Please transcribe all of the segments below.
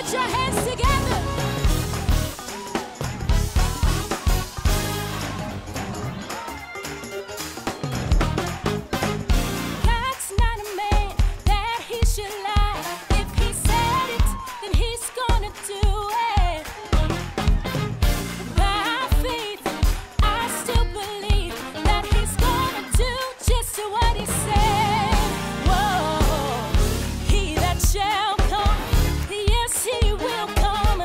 Put your hands together. God's not a man that he should lie. If he said it, then he's gonna do it. By faith, I still believe that he's gonna do just what he said. Whoa, he that shall come, yes, he will come.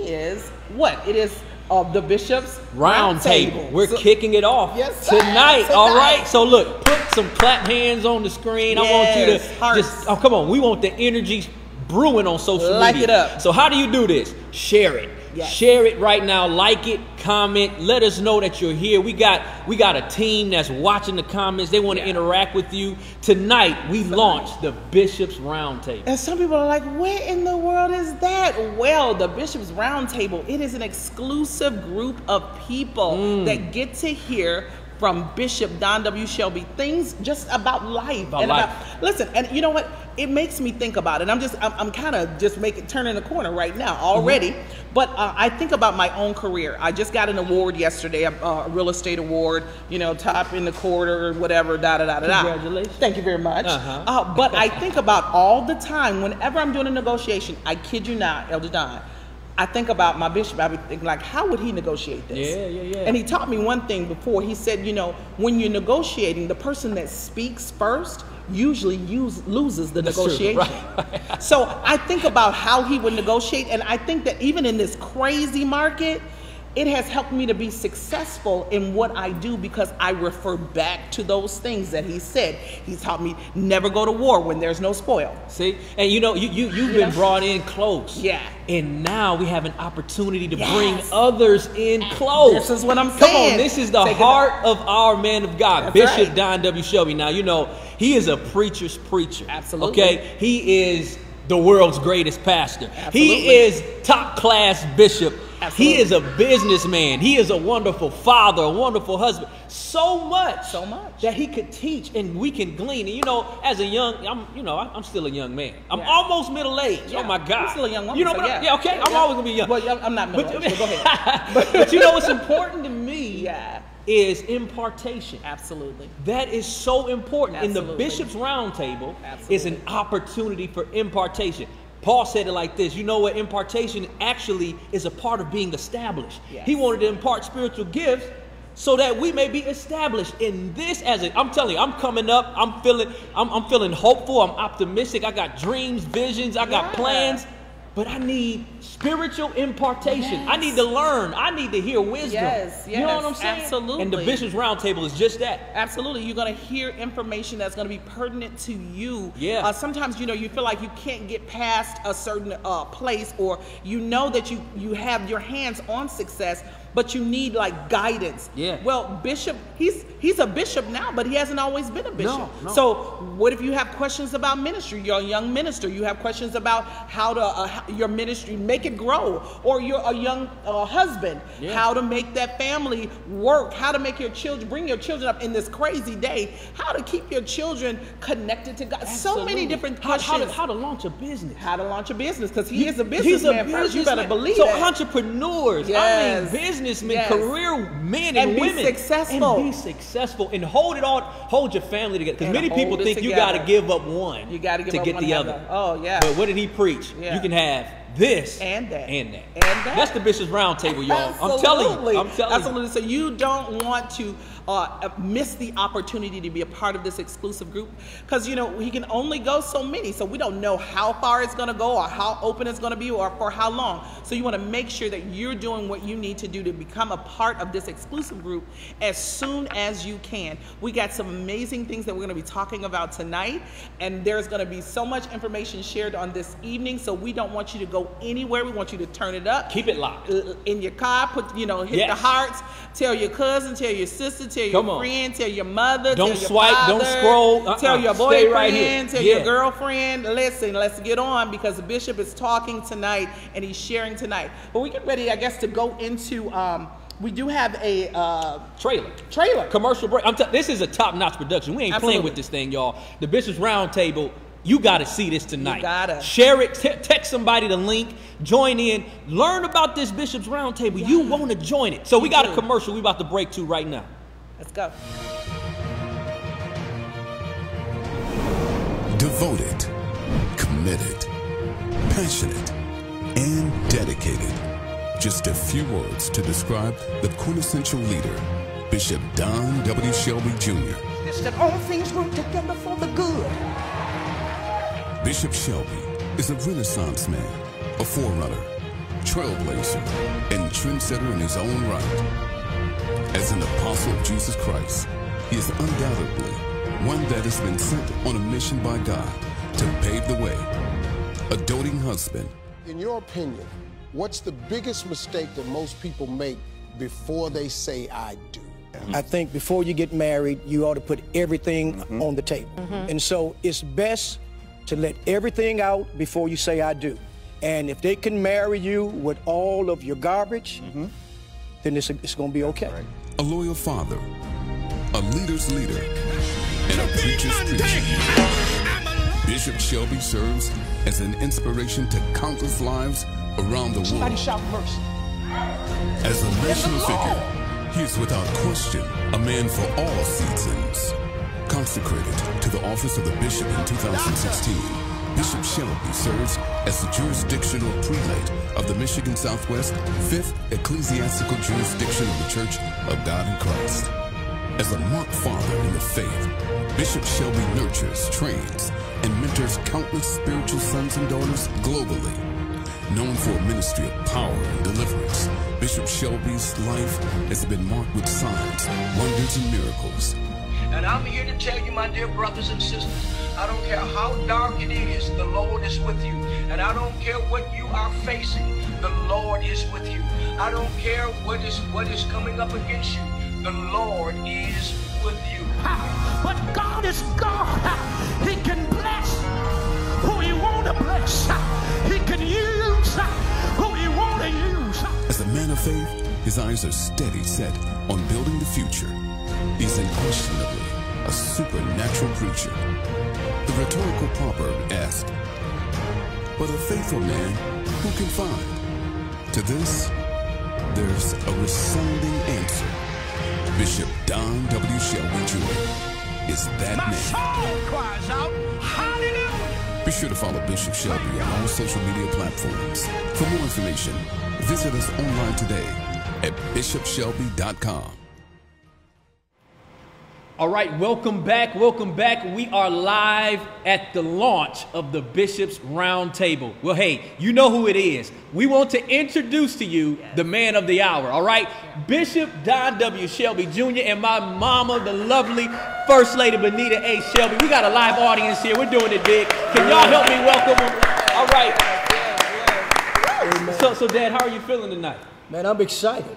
is what? It is of the Bishop's Roundtable. We're kicking it off tonight. All right. So look, put some clap hands on the screen. Yes, I want you to just, oh, come on. We want the energy brewing on social media. Light it up. So how do you do this? Share it. Yes. Share it right now. Like it, comment. Let us know that you're here. We got a team that's watching the comments. They want to interact with you. Tonight, we launched the Bishop's Roundtable. And some people are like, where in the world is that? Well, the Bishop's Roundtable, it is an exclusive group of people that get to hear from Bishop Don W. Shelby things just about life. Listen, and you know what? It makes me think about it. I'm kind of just turning the corner right now already. But I think about my own career. I just got an award yesterday, a real estate award, you know, top in the quarter or whatever, Congratulations. Thank you very much. But I think about all the time, whenever I'm doing a negotiation, I kid you not, Elder Don, I think about my bishop. I would think, like, how would he negotiate this? And he taught me one thing before. He said, you know, when you're negotiating, the person that speaks first usually loses the negotiation. Right. So I think about how he would negotiate, and I think that even in this crazy market, it has helped me to be successful in what I do because I refer back to those things that he said. He taught me never go to war when there's no spoil. See, and you know, you've been brought in close. And now we have an opportunity to bring others in close. This is what I'm saying. Come on, this is the heart of our man of God, Bishop Don W. Shelby. Now, you know, he is a preacher's preacher. Absolutely. Okay, he is the world's greatest pastor. Absolutely. He is top class bishop. Absolutely. He is a businessman. He is a wonderful father, a wonderful husband. So much that he could teach and we can glean. And you know, as a young, I'm still a young man. I'm almost middle-aged. Oh my God. I'm still a young woman. You know, I'm always gonna be young. Well, I'm not middle-aged, but go ahead. But you know, what's important to me is impartation. Absolutely. That is so important. Absolutely. And the Bishop's Roundtable is an opportunity for impartation. Paul said it like this, you know what, impartation actually is a part of being established. Yes. He wanted to impart spiritual gifts so that we may be established in this I'm telling you, I'm coming up, I'm feeling hopeful, I'm optimistic, I got dreams, visions, I got plans, but I need spiritual impartation. I need to learn, I need to hear wisdom. You know what I'm saying? Absolutely. And the Bishop's Roundtable is just that. Absolutely, you're gonna hear information that's gonna be pertinent to you. Sometimes, you know, you feel like you can't get past a certain place, or you know that you have your hands on success, but you need like guidance. Well, Bishop, he's a bishop now, but he hasn't always been a bishop. So what if you have questions about ministry? You're a young minister. You have questions about how to your ministry, make it grow. Or you're a young husband, how to make that family work, how to make your children, bring your children up in this crazy day, how to keep your children connected to God. Absolutely. So many different questions. How to launch a business. How to launch a business, because he is a businessman first. You better believe that. So entrepreneurs, I mean business. Career men and women, and be successful and hold your family together, because many people think you got to give up one to get the other. But what did he preach? You can have this and that. That's the Bishop's Roundtable, y'all. I'm telling you. Absolutely. So you don't want to miss the opportunity to be a part of this exclusive group, because you know he can only go so many. So we don't know how far it's going to go, or how open it's going to be, or for how long. So you want to make sure that you're doing what you need to do to become a part of this exclusive group as soon as you can. We got some amazing things that we're going to be talking about tonight, and there's going to be so much information shared on this evening. So we don't want you to go anywhere. We want you to turn it up. Keep it locked. In your car, hit the hearts. Tell your cousin, tell your sister, tell your friend, tell your mother, tell your father. Don't scroll. Tell your boyfriend, tell your girlfriend. Listen, let's get on, because the bishop is talking tonight and he's sharing tonight. But we get ready, I guess, to go into we do have a trailer. Commercial break. This is a top-notch production. We ain't playing with this thing, y'all. The Bishop's Roundtable. You got to see this tonight. You got to. Share it. Text somebody the link. Join in. Learn about this Bishop's Roundtable. You want to join it. So we got a commercial we about to break to right now. Let's go. Devoted, committed, passionate, and dedicated. Just a few words to describe the quintessential leader, Bishop Don W. Shelby Jr. It's that all things work together for the good. Bishop Shelby is a Renaissance man, a forerunner, trailblazer, and trendsetter in his own right. As an apostle of Jesus Christ, he is undoubtedly one that has been sent on a mission by God to pave the way. A doting husband. In your opinion, what's the biggest mistake that most people make before they say, I do? I think before you get married, you ought to put everything on the table. And so it's best to let everything out before you say, I do. And if they can marry you with all of your garbage, then it's going to be okay. Right. A loyal father, a leader's leader, and a preacher's preacher. Bishop Shelby serves as an inspiration to countless lives around the world. Somebody shout mercy. As a national figure, he is without question a man for all seasons. Consecrated to the office of the bishop in 2016, Bishop Shelby serves as the jurisdictional prelate of the Michigan Southwest 5th Ecclesiastical Jurisdiction of the Church of God in Christ. As a marked father in the faith, Bishop Shelby nurtures, trains, and mentors countless spiritual sons and daughters globally. Known for a ministry of power and deliverance, Bishop Shelby's life has been marked with signs, wonders, and miracles. And I'm here to tell you, my dear brothers and sisters, I don't care how dark it is, the Lord is with you. And I don't care what you are facing, the Lord is with you. I don't care what is coming up against you, the Lord is with you. But God is God. He can bless who He wants to bless. He can use who He wants to use. As a man of faith, his eyes are steady set on building the future. He's unquestionably a supernatural preacher. The rhetorical proverb asked, "But a faithful man, who can find?" To this, there's a resounding answer. Bishop Don W. Shelby Jr. is that man. My soul cries out, hallelujah! Be sure to follow Bishop Shelby on all social media platforms. For more information, visit us online today at bishopshelby.com. All right, welcome back, We are live at the launch of the Bishop's Roundtable. Well, hey, you know who it is. We want to introduce to you the man of the hour, all right? Bishop Don W. Shelby Jr. and my mama, the lovely First Lady Benita A. Shelby. We got a live audience here. We're doing it big. Can y'all help me welcome them? All right. So Dad, how are you feeling tonight? Man, I'm excited.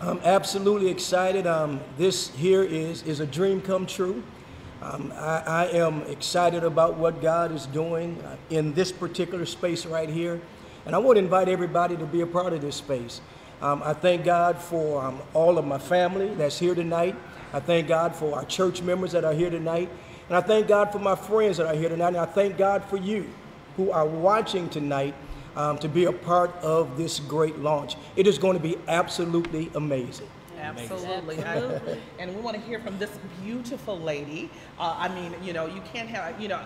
I'm absolutely excited. This here is a dream come true. I am excited about what God is doing in this particular space right here. And I want to invite everybody to be a part of this space. I thank God for all of my family that's here tonight. I thank God for our church members that are here tonight. And I thank God for my friends that are here tonight. And I thank God for you who are watching tonight. To be a part of this great launch. It is going to be absolutely amazing. Absolutely. And we want to hear from this beautiful lady. I mean, you know, you can't have, you know,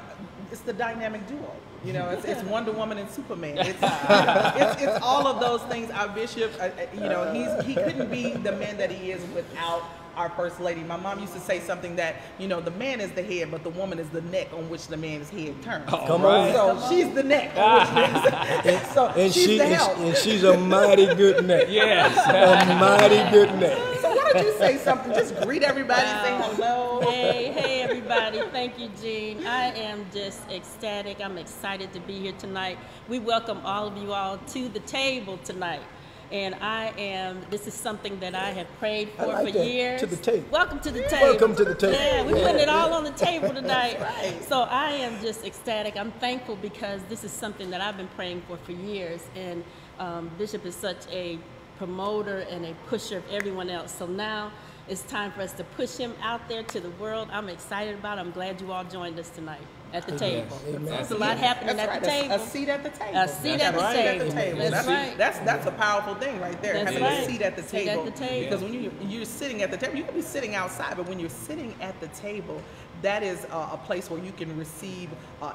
it's the dynamic duo. You know, it's Wonder Woman and Superman. It's all of those things. Our bishop, you know, he couldn't be the man that he is without our First Lady. My mom used to say something that, you know, the man is the head, but the woman is the neck on which the man's head turns. Oh, come on. So she's the neck on which and she's a mighty good neck. Yes. A mighty good neck. So why don't you say something? Just greet everybody, say hello. Hey everybody. Thank you, Gene. I am just ecstatic. I'm excited to be here tonight. We welcome all of you all to the table tonight. And I am, this is something that I have prayed for years. To the table. Welcome to the table. Welcome to the table. Yeah, we're putting it all on the table tonight. Right. So I am just ecstatic. I'm thankful because this is something that I've been praying for years. And Bishop is such a promoter and a pusher of everyone else. So now it's time for us to push him out there to the world. I'm excited about it. I'm glad you all joined us tonight. At the table. There's a lot happening at the table. A seat at the table. A seat at the table. That's right. That's a powerful thing right there. Having a seat at the table. Because when you're sitting at the table, you could be sitting outside, but when you're sitting at the table, that is a place where you can receive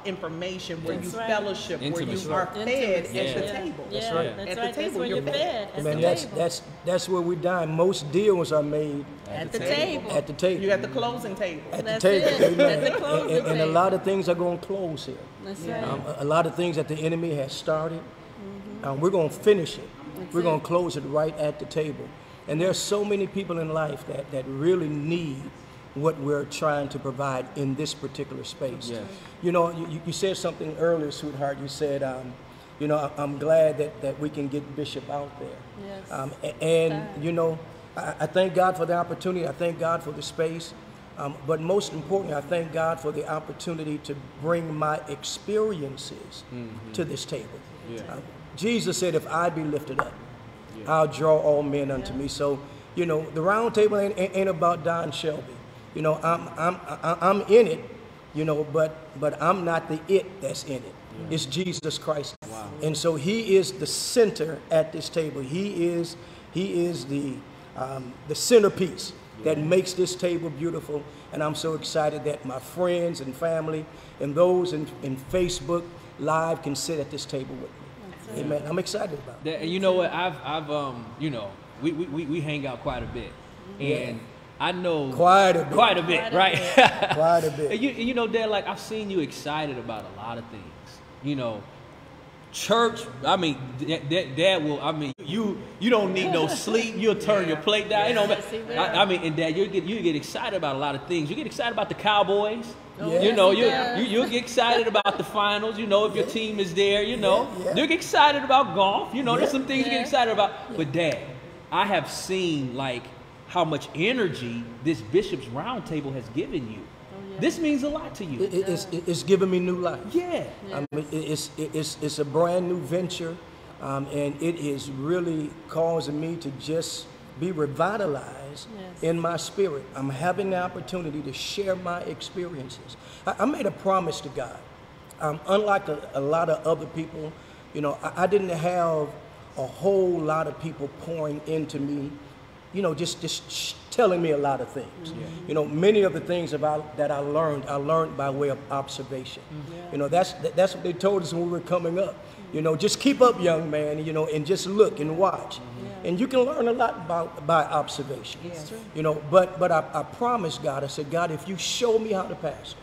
information, where you fellowship, where you are fed at the table. That's right. At the table, you're fed. Man, that's where we dine. Most deals are made at the table. At the table. You're at the closing table. At the table. At the closing table. And a lot of things are going to close here. That's right. A lot of things that the enemy has started, We're going to finish it. That's we're going to close it right at the table. And there's so many people in life that really need what we're trying to provide in this particular space. Yes. You know, you said something earlier, sweetheart. You said, you know, I'm glad that we can get Bishop out there. Yes. You know, I thank God for the opportunity. I thank God for the space. But most importantly, I thank God for the opportunity to bring my experiences to this table. Yeah. Jesus said, if I be lifted up, I'll draw all men unto me. So, you know, the round table ain't about Don Shelby. You know, I'm in it, you know, but I'm not the it that's in it. Yeah. It's Jesus Christ. Wow. And so he is the center at this table. He is the centerpiece that makes this table beautiful. And I'm so excited that my friends and family and those in Facebook Live can sit at this table with me. Amen. I'm excited about it. And you know what? I've you know, we hang out quite a bit. Yeah. And I know quite a bit, right? Quite a bit. And you know, Dad, like I've seen you excited about a lot of things. You know, church. I mean, Dad will. I mean, you don't need no sleep. You'll turn your plate down. You know, I mean, and Dad, you get excited about a lot of things. You get excited about the Cowboys. Yes, you know, you'll get excited about the finals, you know, if your team is there, you know. You get excited about golf, you know, there's some things you get excited about. But Dad, I have seen, like, how much energy this Bishop's Roundtable has given you. This means a lot to you. It's given me new life. Yeah. I mean, it's a brand new venture, and it is really causing me to just be revitalized in my spirit. I'm having the opportunity to share my experiences. I made a promise to God. Unlike a lot of other people, you know, I didn't have a whole lot of people pouring into me, you know, just telling me a lot of things. Mm-hmm. You know, many of the things that I learned by way of observation. Mm-hmm. You know, that's what they told us when we were coming up. You know, just keep up, young man, you know, and just look and watch. Mm-hmm. And you can learn a lot by observation. Yes. You know, but I promised God, I said, God, if you show me how to pastor,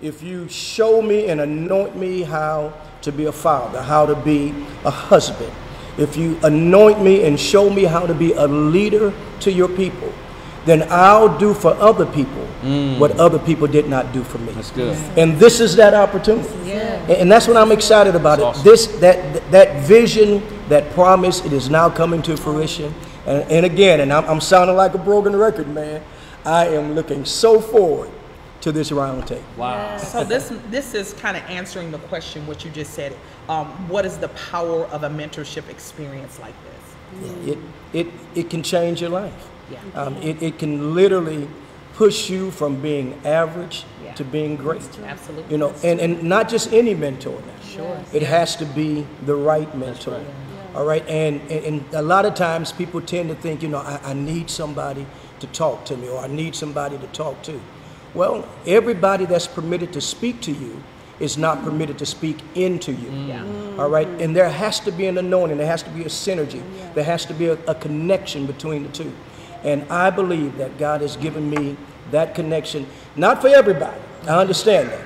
if you show me and anoint me how to be a father, how to be a husband, if you anoint me and show me how to be a leader to your people, then I'll do for other people what other people did not do for me. That's good. And this is that opportunity. And that's what I'm excited about. Awesome. That vision, that promise, it is now coming to fruition. And again, and I'm sounding like a broken record, man. I am looking so forward to this round table. Wow. So this is kind of answering the question, what you just said. What is the power of a mentorship experience like this? It can change your life. Yeah. It can literally push you from being average to being great. Absolutely. You know, and not just any mentor. Sure. It has to be the right mentor. Right. All right. And a lot of times people tend to think, you know, I need somebody to talk to me, or I need somebody to talk to. Well, everybody that's permitted to speak to you is not permitted to speak into you. All right. And there has to be an anointing. There has to be a synergy. There has to be a connection between the two. And I believe that God has given me that connection. Not for everybody. I understand that.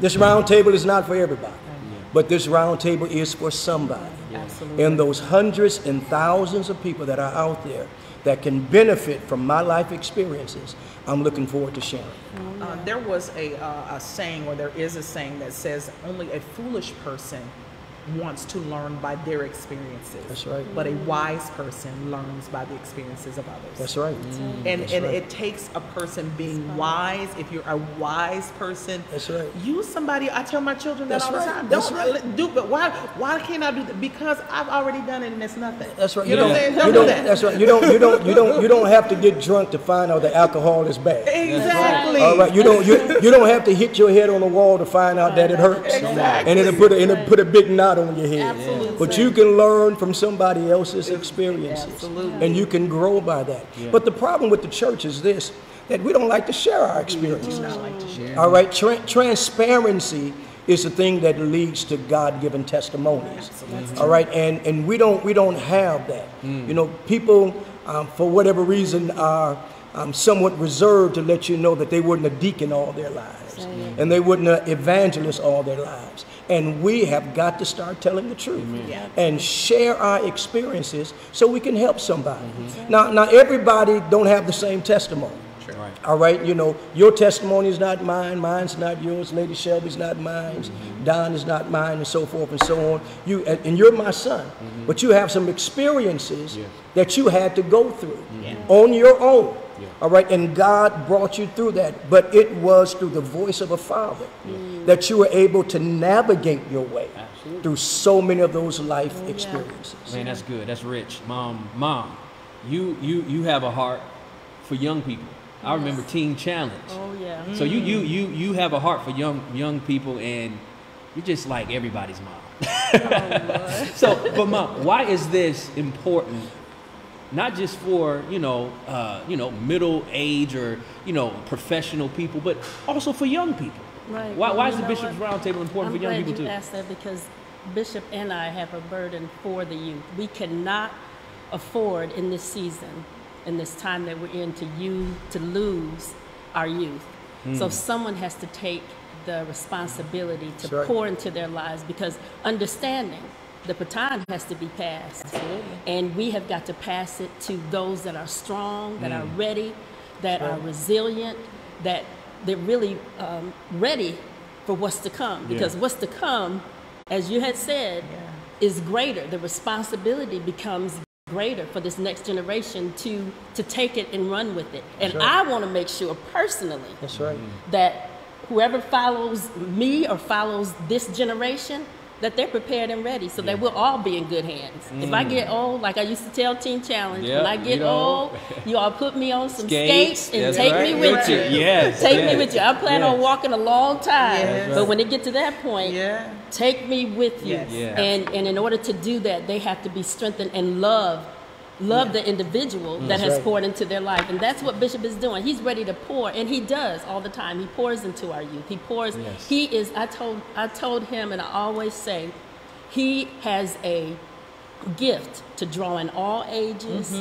This round table is not for everybody. But this round table is for somebody. Absolutely. And those hundreds and thousands of people that are out there that can benefit from my life experiences, I'm looking forward to sharing. There was a saying, or there is a saying, that says only a foolish person wants to learn by their experiences. That's right. But a wise person learns by the experiences of others. That's right. And it takes a person being wise. If you're a wise person, use somebody. I tell my children that all the time. Don't do, but why can't I do that? Because I've already done it and it's nothing. That's right. You know what I'm saying? Don't do that. That's right. You don't have to get drunk to find out that alcohol is bad. Exactly. All right. You don't have to hit your head on the wall to find out that it hurts. Exactly. And it'll put a big knot on your head. Absolutely. But you can learn from somebody else's experiences. Absolutely. And you can grow by that. But the problem with the church is this, that we don't like to share our experiences. All right, transparency is the thing that leads to God-given testimonies. Absolutely. All right, and we don't have that. You know, people for whatever reason are somewhat reserved to let you know that they weren't a deacon all their lives. Amen. And they weren't an evangelist all their lives. And we have got to start telling the truth. Yeah. And share our experiences so we can help somebody. Mm-hmm. Now everybody don't have the same testimony. Sure. Right. All right, you know, your testimony is not mine, mine's not yours, Lady Shelby's not mine, mm-hmm. Don is not mine, and so forth and so on. You and you're my son, mm-hmm. but you have some experiences yeah. that you had to go through mm-hmm. on your own. Yeah. All right, and God brought you through that, but it was through the voice of a father yeah. that you were able to navigate your way Absolutely. Through so many of those life oh, yeah. experiences. Man, that's good. That's rich. Mom, you have a heart for young people. Yes. I remember Teen Challenge. Oh yeah. So you have a heart for young people, and you're just like everybody's mom. Oh, so, but Mom, why is this important? Not just for middle age or professional people, but also for young people. Right. Why is the Bishop's Roundtable important for young people too? I'm glad you asked that, because Bishop and I have a burden for the youth. We cannot afford in this season, in this time that we're in, to lose our youth. Mm. So someone has to take the responsibility to Sure. pour into their lives, because understanding. The baton has to be passed, Absolutely. And we have got to pass it to those that are strong, that are ready, that are resilient, that they're really ready for what's to come. Because what's to come, as you had said, is greater. The responsibility becomes greater for this next generation to take it and run with it. And That's right. I want to make sure personally That's right. that whoever follows me or follows this generation, that they're prepared and ready, so that we'll all be in good hands. Mm. If I get old, like I used to tell Teen Challenge, when I get old, you all put me on some skates and take me with you. Yes. Take me with you. I plan on walking a long time, but when it gets to that point, take me with you. Yes. Yes. And in order to do that, they have to be strengthened and love the individual that has poured into their life. And that's what Bishop is doing. He's ready to pour, and he does all the time. He pours into our youth. He pours. Yes. He is, I told him, and I always say, he has a gift to draw in all ages,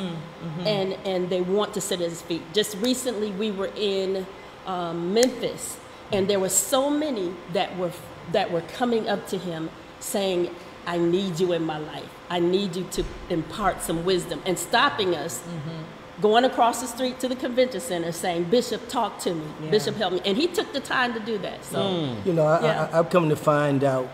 and they want to sit at his feet. Just recently we were in Memphis, and there were so many that were coming up to him saying, I need you in my life. I need you to impart some wisdom. And stopping us, going across the street to the convention center saying, Bishop, talk to me. Yeah. Bishop, help me. And he took the time to do that. So, you know, I've come to find out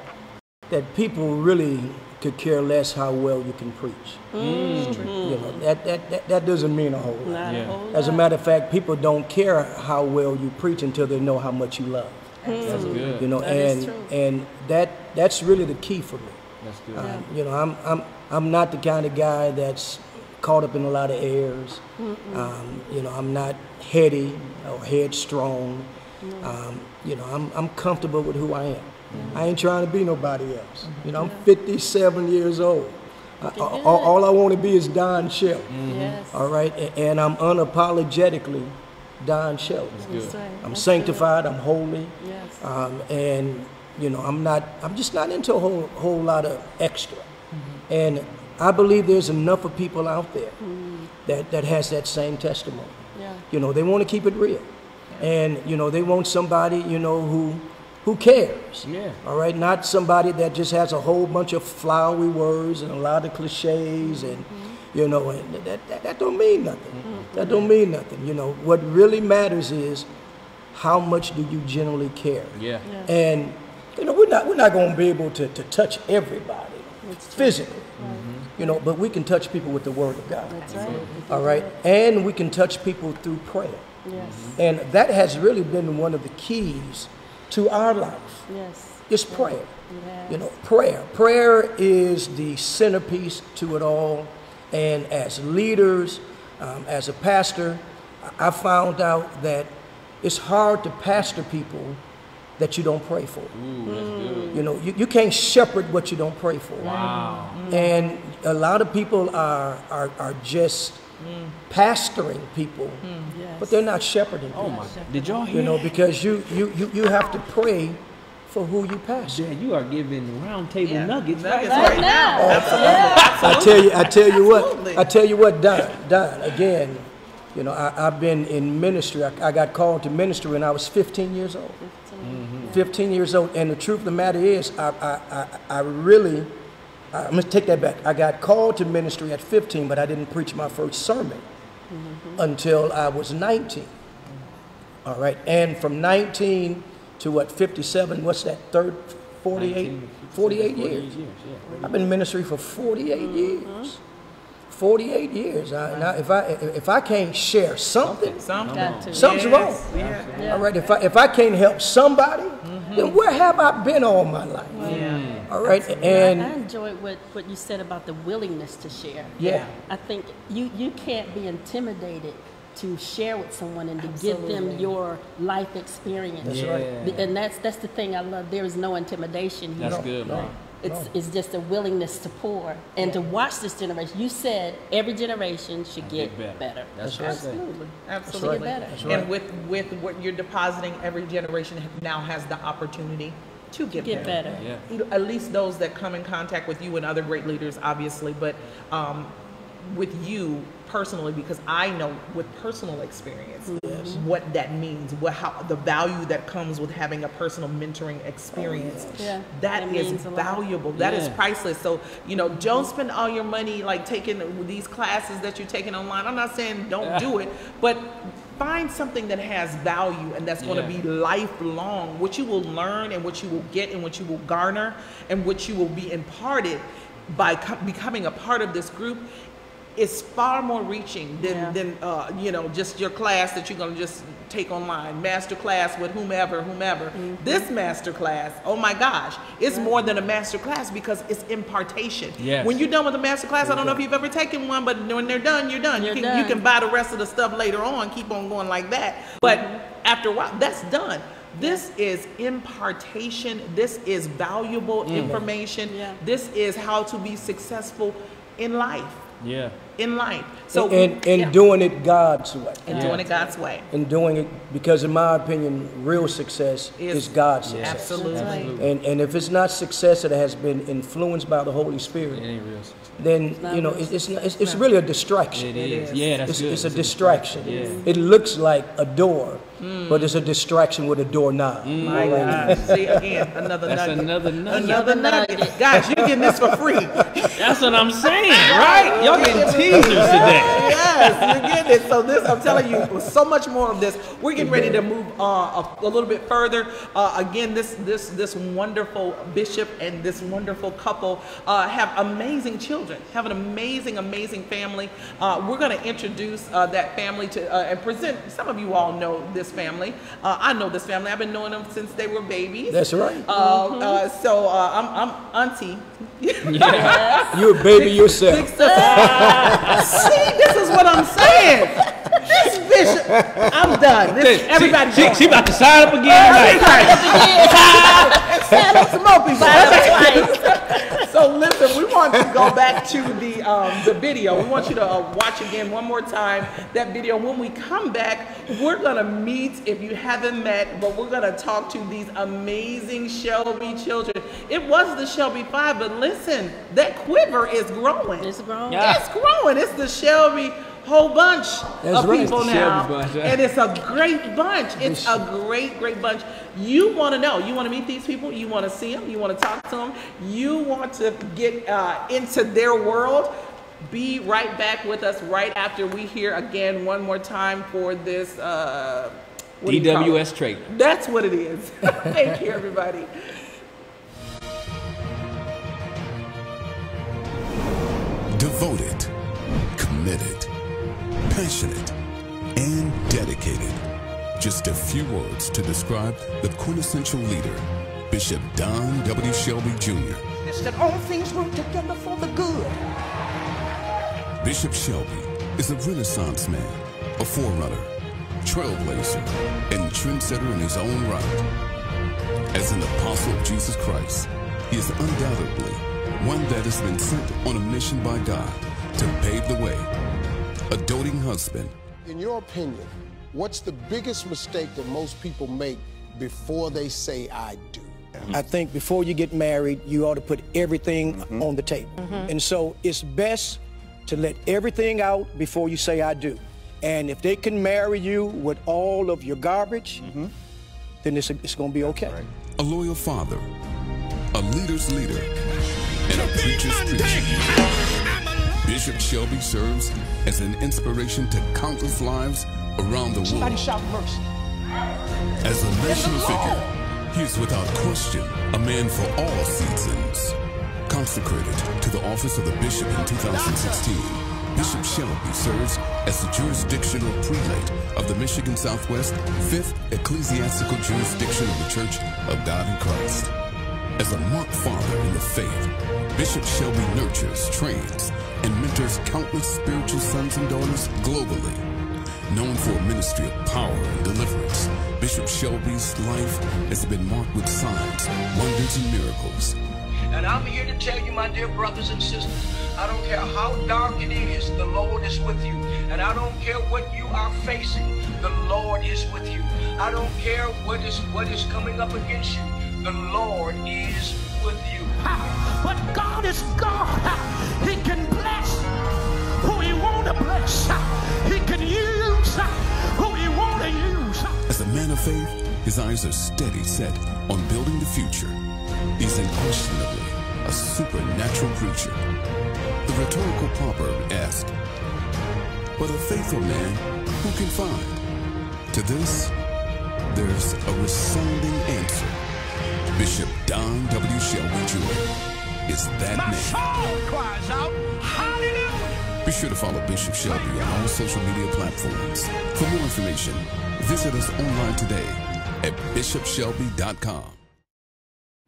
that people really could care less how well you can preach. You know, that doesn't mean a whole lot. Not a whole lot. As a matter of fact, people don't care how well you preach until they know how much you love. That's good. You know, that's really the key for me. That's good. You know, I'm not the kind of guy that's caught up in a lot of airs. You know, I'm not heady or headstrong. You know, I'm comfortable with who I am. I ain't trying to be nobody else. You know, I'm 57 years old. All I want to be is Don Shelby. All right, and I'm unapologetically Don Shelby. I'm sanctified. I'm holy. And you know, I'm just not into a whole lot of extra. And I believe there's enough of people out there that has that same testimony. You know, they want to keep it real. And, you know, they want somebody, you know, who cares. All right. Not somebody that just has a whole bunch of flowery words and a lot of cliches and, you know, and that don't mean nothing. That don't mean nothing. You know, what really matters is how much do you generally care. And, you know, we're not going to be able to touch everybody physically, you know, but we can touch people with the Word of God. That's right. All right, and we can touch people through prayer. And that has really been one of the keys to our life. It's prayer. You know, prayer is the centerpiece to it all. And as leaders, as a pastor, I found out that it's hard to pastor people that you don't pray for. Ooh, that's good. You know, you can't shepherd what you don't pray for. Wow. And a lot of people are just pastoring people, but they're not shepherding people. Oh my God. Did y'all hear? You know, because you have to pray for who you pastor. Yeah, you are giving roundtable nuggets right now. Absolutely. I tell you what, Don, again, You know, I've been in ministry. I got called to ministry when I was 15 years old. 15 years old. And the truth of the matter is, I'm going to take that back. I got called to ministry at 15, but I didn't preach my first sermon until I was 19. All right. And from 19 to what, 57, what's that, 48 years. I've been in ministry for 48 years. 48 years. Now, if I can't share something's wrong. Yes. All right. If I can't help somebody, then where have I been all my life? All right. And I enjoyed what you said about the willingness to share. Yeah. I think you can't be intimidated to share with someone and to give them your life experience. That's right. And that's the thing I love. There is no intimidation here. That's good, man. It's just a willingness to pour and to watch this generation. You said every generation should get better. That's right. Absolutely. Absolutely. Get better. Right. And with what you're depositing, every generation now has the opportunity to get better. Yeah. At least those that come in contact with you and other great leaders, obviously, but with you personally, because I know with personal experience what that means, how the value that comes with having a personal mentoring experience. That is valuable. That is priceless. So, you know, don't spend all your money like taking these classes that you're taking online. I'm not saying don't do it, but find something that has value and that's going to be lifelong. What you will learn and what you will get and what you will garner and what you will be imparted by becoming a part of this group is far more reaching than you know, just your class that you're gonna just take online, master class with whomever. This master class, oh my gosh, it's more than a master class because it's impartation. When you're done with the master class, I don't know if you've ever taken one, but when they're done, you're done. You can buy the rest of the stuff later on, keep on going like that. But after a while, that's done. This is impartation. This is valuable information. This is how to be successful in life. In life. So and doing it God's way. And doing it God's way. And doing it because, in my opinion, real success is God's success. Absolutely. And if it's not success that has been influenced by the Holy Spirit, it ain't real success. Then you know it's really a distraction. It is. Yeah, that's good. It's a distraction. It looks like a door, but it's a distraction with a doorknob. My God. See, again, another nugget. Guys, you're getting this for free. That's what I'm saying, right? Y'all getting teasers today. Yes, you're getting it. So this, I'm telling you, so much more of this. We're getting ready to move a little bit further. Again, this wonderful bishop and this wonderful couple have amazing children, have an amazing family. We're going to introduce that family to and present. Some of you all know this family. I know this family. I've been knowing them since they were babies. That's right. So I'm auntie. Yes. You're a baby yourself. See, this is what I'm saying. This bishop, I'm done. This, everybody, she about to sign up again. Sign up some open sign. So listen, we want to go back to the video. We want you to watch again one more time that video. When we come back, we're gonna meet, if you haven't met, but we're gonna talk to these amazing Shelby children. It was the Shelby 5, but listen, that quiver is growing. It's growing. Yeah. It's growing. It's the Shelby whole bunch of people now. And it's a great bunch. It's a great bunch. You want to know. You want to meet these people. You want to see them. You want to talk to them. You want to get into their world. Be right back with us right after we hear again one more time for this DWS trailer. That's what it is. Thank you, everybody. Devoted, committed, passionate, and dedicated. Just a few words to describe the quintessential leader, Bishop Don W. Shelby Jr. It's that all things work together for the good. Bishop Shelby is a Renaissance man, a forerunner, trailblazer, and trendsetter in his own right. As an apostle of Jesus Christ, he is undoubtedly one that has been sent on a mission by God to pave the way. A doting husband. In your opinion, what's the biggest mistake that most people make before they say, I do? I think before you get married, you ought to put everything on the table. And so it's best to let everything out before you say, I do. And if they can marry you with all of your garbage, mm-hmm. then it's going to be okay. Right. A loyal father, a leader's leader, and a preacher's preacher. Bishop Shelby serves as an inspiration to countless lives around the world. Somebody shout mercy. As a national figure, he is without question a man for all seasons. Consecrated to the office of the bishop in 2016, Bishop Shelby serves as the jurisdictional prelate of the Michigan Southwest 5th Ecclesiastical Jurisdiction of the Church of God in Christ. As a mock father in the faith, Bishop Shelby nurtures, trains, and mentors countless spiritual sons and daughters globally. Known for a ministry of power and deliverance, Bishop Shelby's life has been marked with signs, wonders, and miracles. And I'm here to tell you, my dear brothers and sisters, I don't care how dark it is, the Lord is with you. And I don't care what you are facing, the Lord is with you. I don't care what is coming up against you, the Lord is with you. But God is God. He can bless who He wants to bless. He can use who He wants to use. As a man of faith, his eyes are steady set on building the future. He's unquestionably a supernatural preacher. The rhetorical proverb asks, "But a faithful man, who can find?" To this, there's a resounding answer. Bishop Don W. Shelby Jr. is that man. My soul cries out, hallelujah! Be sure to follow Bishop Shelby on all social media platforms. For more information, visit us online today at bishopshelby.com.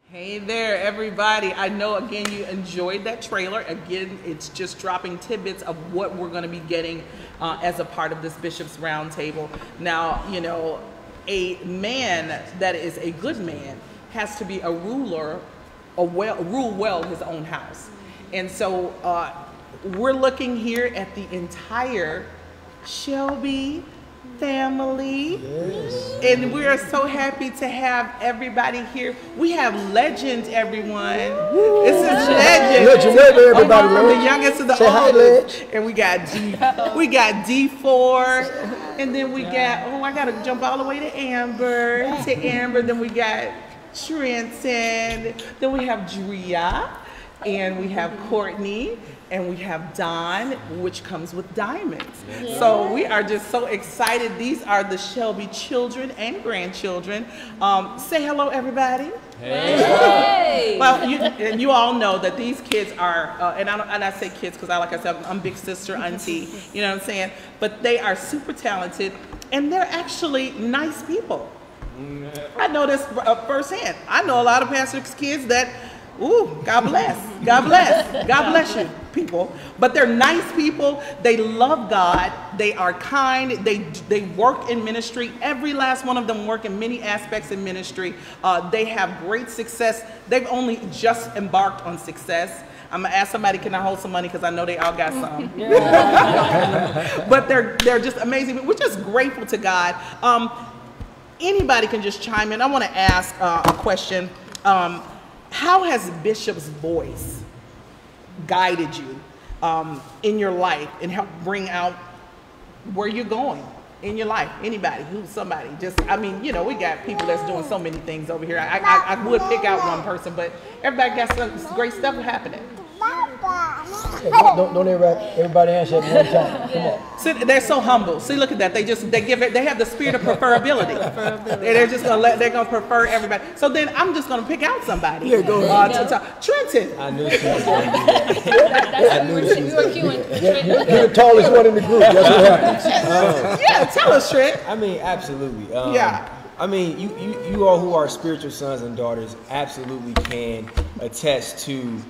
Hey there, everybody. I know, again, you enjoyed that trailer. Again, it's just dropping tidbits of what we're going to be getting as a part of this Bishop's Roundtable. Now, you know, a man that is a good man has to be a ruler, rule well his own house. And so we're looking here at the entire Shelby family. Yes. And we are so happy to have everybody here. We have legends, everyone. Woo. This is legends. Everybody, from the youngest to the oldest. And we got D4, and then we got I gotta jump all the way to Amber. Then we got Trenton. Then we have Drea, and we have Courtney. And we have Don, which comes with diamonds. Yeah. So we are just so excited. These are the Shelby children and grandchildren. Say hello, everybody. Hey. Well, you all know that these kids are, and I say kids because like I said, I'm big sister, auntie. You know what I'm saying? But they are super talented, and they're actually nice people. I know this firsthand. I know a lot of pastors' kids that. Ooh, God bless, God bless, God bless you people. But they're nice people, they love God, they are kind, they work in ministry. Every last one of them work in many aspects in ministry. They have great success. They've only just embarked on success. I'm gonna ask somebody, can I hold some money? Because I know they all got some. But they're just amazing. We're just grateful to God. Anybody can just chime in. I wanna ask a question. How has Bishop's voice guided you in your life and helped bring out where you're going in your life? Anybody, who's somebody? Just, I mean, you know, we got people that's doing so many things over here. I would pick out one person, but everybody got some great stuff happening. Hey, don't everybody answer at one time. Come on. See, they're so humble. See, look at that. They have the spirit of preferability. They're just gonna prefer everybody. So then I'm just gonna pick out somebody. Yeah, go ahead. To talk. Trenton. I knew she was gonna do that. I knew she was gonna do that. You're the tallest one in the group. That's what happens. Yeah, tell us, Trent. I mean, absolutely. Yeah. I mean, you all who are spiritual sons and daughters absolutely can attest to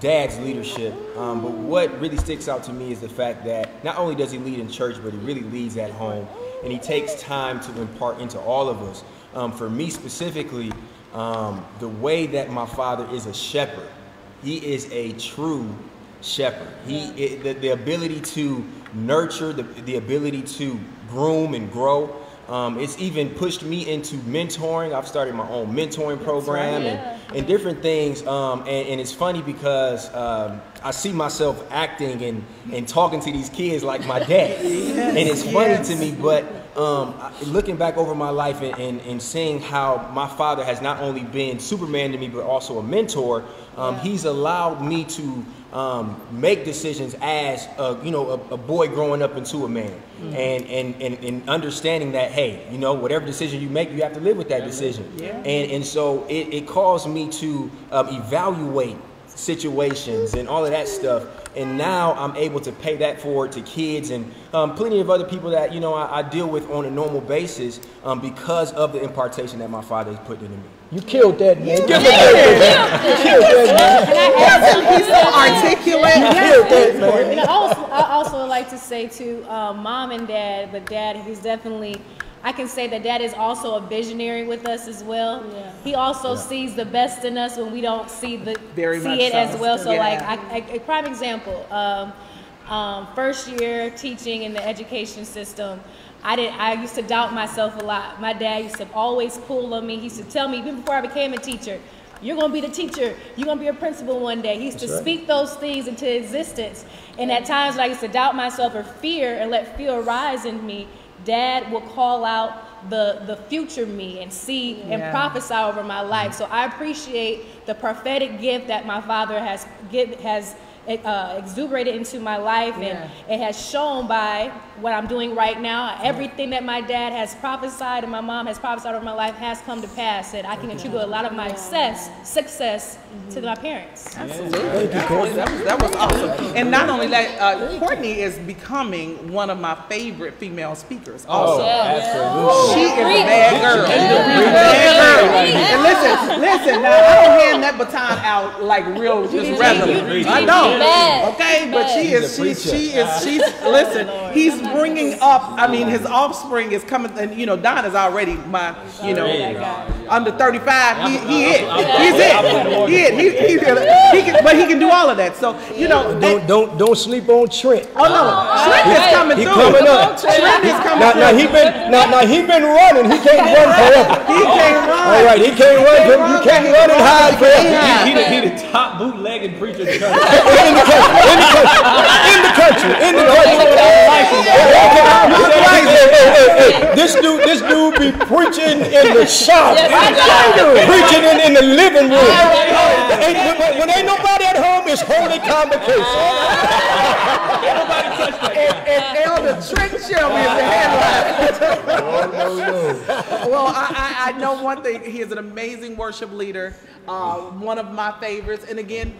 Dad's leadership, but what really sticks out to me is the fact that not only does he lead in church, but he really leads at home, and he takes time to impart into all of us. For me specifically, the way that my father is a shepherd, he is a true shepherd. The ability to nurture, the ability to groom and grow, It's even pushed me into mentoring. I've started my own mentoring program, and different things. And it's funny because I see myself acting and talking to these kids like my dad. And it's funny to me, but looking back over my life and seeing how my father has not only been Superman to me, but also a mentor, he's allowed me to make decisions as a boy growing up into a man, and understanding that, hey, you know, whatever decision you make, you have to live with that decision. And so it caused me to evaluate situations and all of that stuff. And now I'm able to pay that forward to kids and plenty of other people that, you know, I deal with on a normal basis because of the impartation that my father has put into me. You killed that, man. You killed that, man. He's so articulate. You killed that, man. And I also like to say to mom and dad, but dad, he's definitely, I can say that dad is also a visionary with us as well. He also sees the best in us when we don't see it as well. So like a prime example, first year teaching in the education system, I used to doubt myself a lot. My dad used to always pull on me. He used to tell me, even before I became a teacher, you're going to be the teacher. You're going to be a principal one day. He used to speak those things into existence. And at times when I used to doubt myself or fear and let fear rise in me, Dad will call out the future me and see and prophesy over my life. So I appreciate the prophetic gift that my father has exuberated into my life, and it has shown by what I'm doing right now. Everything that my dad has prophesied and my mom has prophesied over my life has come to pass, and I can attribute a lot of my success to my parents. Absolutely. That was awesome. And not only that, Courtney is becoming one of my favorite female speakers also. Absolutely. She is a bad girl. And listen, now I don't hand that baton out like real just randomly. I don't. Okay, but she's listen, he's bringing up, I mean, his offspring is coming, and you know, Don is already my, you know, under 35, he is, but he can do all of that. So, you know, don't sleep on Trent. Oh no, Trent is coming through. He's coming up. Trent is coming up. Now he been running, he can't run forever. He can't run. All right, he can't run, you can't run and hide forever. He the top bootlegging preacher. In the country. This dude be preaching in the shop, preaching in the living room. When ain't nobody at home, it's holy convocation. And Elder Trent Shelby is the headline. Well, I know one thing. He is an amazing worship leader. One of my favorites. And again,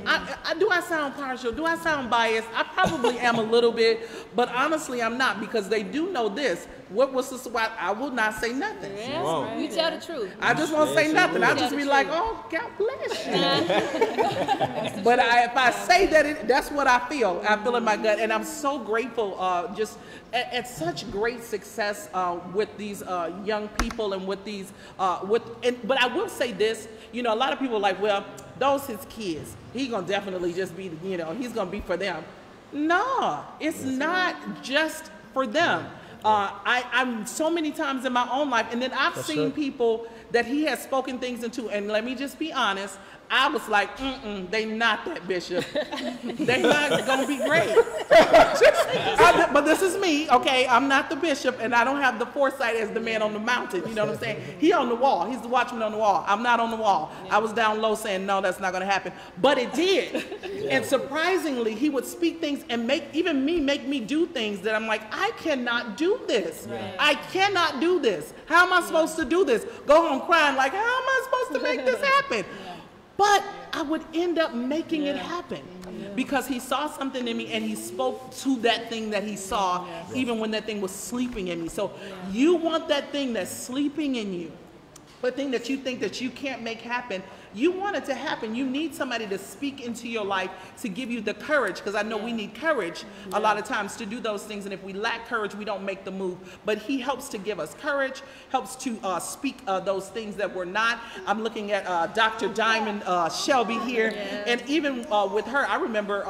do I sound partial? Do I sound biased? I probably am a little bit, but honestly, I'm not, because they do know this. What was this? Why I will not say nothing. Yes, you tell the truth. I just won't say nothing. I'll just be like, oh, God bless you. But if I say that, that's what I feel. I feel in my gut, and I'm so grateful. Just at such great success with these young people, and with these but I will say this. You know, a lot of people are like, well, those his kids. He's gonna definitely just be, you know, he's gonna be for them. No, it's not just for them. I'm so many times in my own life, and then I've seen people that he has spoken things into, and let me just be honest, I was like, they not that, Bishop. They not gonna be great. But this is me, okay? I'm not the bishop, and I don't have the foresight as the man on the mountain, you know what I'm saying? He on the wall, he's the watchman on the wall. I'm not on the wall. I was down low saying, no, that's not gonna happen. But it did. And surprisingly, he would speak things and make me do things that I'm like, I cannot do this. I cannot do this. How am I supposed to do this? Go home crying like, how am I supposed to make this happen? But I would end up making it happen because he saw something in me, and he spoke to that thing that he saw, even when that thing was sleeping in me. So you want that thing that's sleeping in you, the thing that you think that you can't make happen, You want it to happen. You need somebody to speak into your life to give you the courage, because I know we need courage a lot of times to do those things. And if we lack courage, we don't make the move. But he helps to give us courage, helps to speak those things that we're not. I'm looking at Dr. Diamond Shelby here. Yes. And even with her, I remember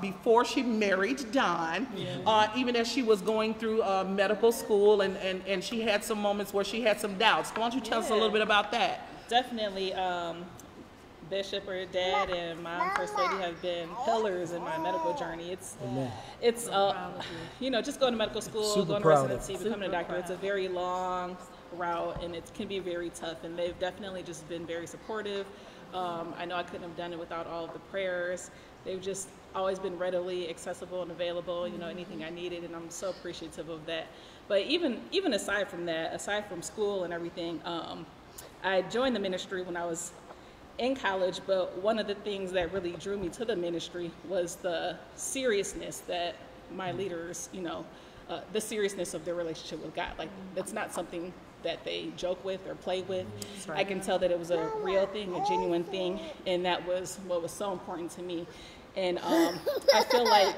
before she married Don, even as she was going through medical school, and she had some moments where she had some doubts. Why don't you tell us a little bit about that? Definitely. Bishop or Dad and Mom, First Lady, have been pillars in my medical journey. It's you know, just going to medical school, going to residency, becoming a doctor, it's a very long route and it can be very tough, and they've definitely just been very supportive. I know I couldn't have done it without all of the prayers. They've just always been readily accessible and available, you know, anything I needed, and I'm so appreciative of that. But even aside from that, aside from school and everything, I joined the ministry when I was in college, but one of the things that really drew me to the ministry was the seriousness that my leaders, you know, the seriousness of their relationship with God. Like, that's not something that they joke with or play with. Right. I can tell that it was a real thing, a genuine thing, and that was what was so important to me. And I feel like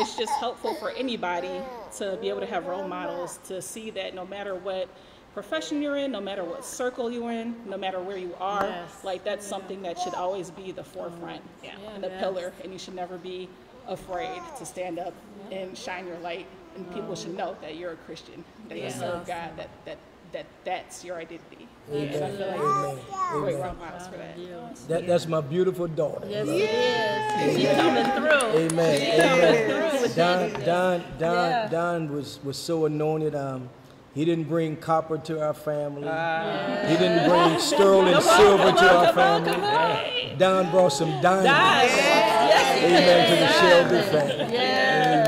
it's just helpful for anybody to be able to have role models, to see that no matter what profession you're in, no matter what circle you're in, no matter where you are, like, that's something that should always be the forefront and the pillar, and you should never be afraid to stand up and shine your light, and people should know that you're a Christian, that you serve God, that's your identity. So I feel like great role models for that. That's my beautiful daughter. Yes. She's coming through. Don was so anointed. He didn't bring copper to our family. He didn't bring sterling silver to our family. Don brought some diamonds. Amen to the Shelby family.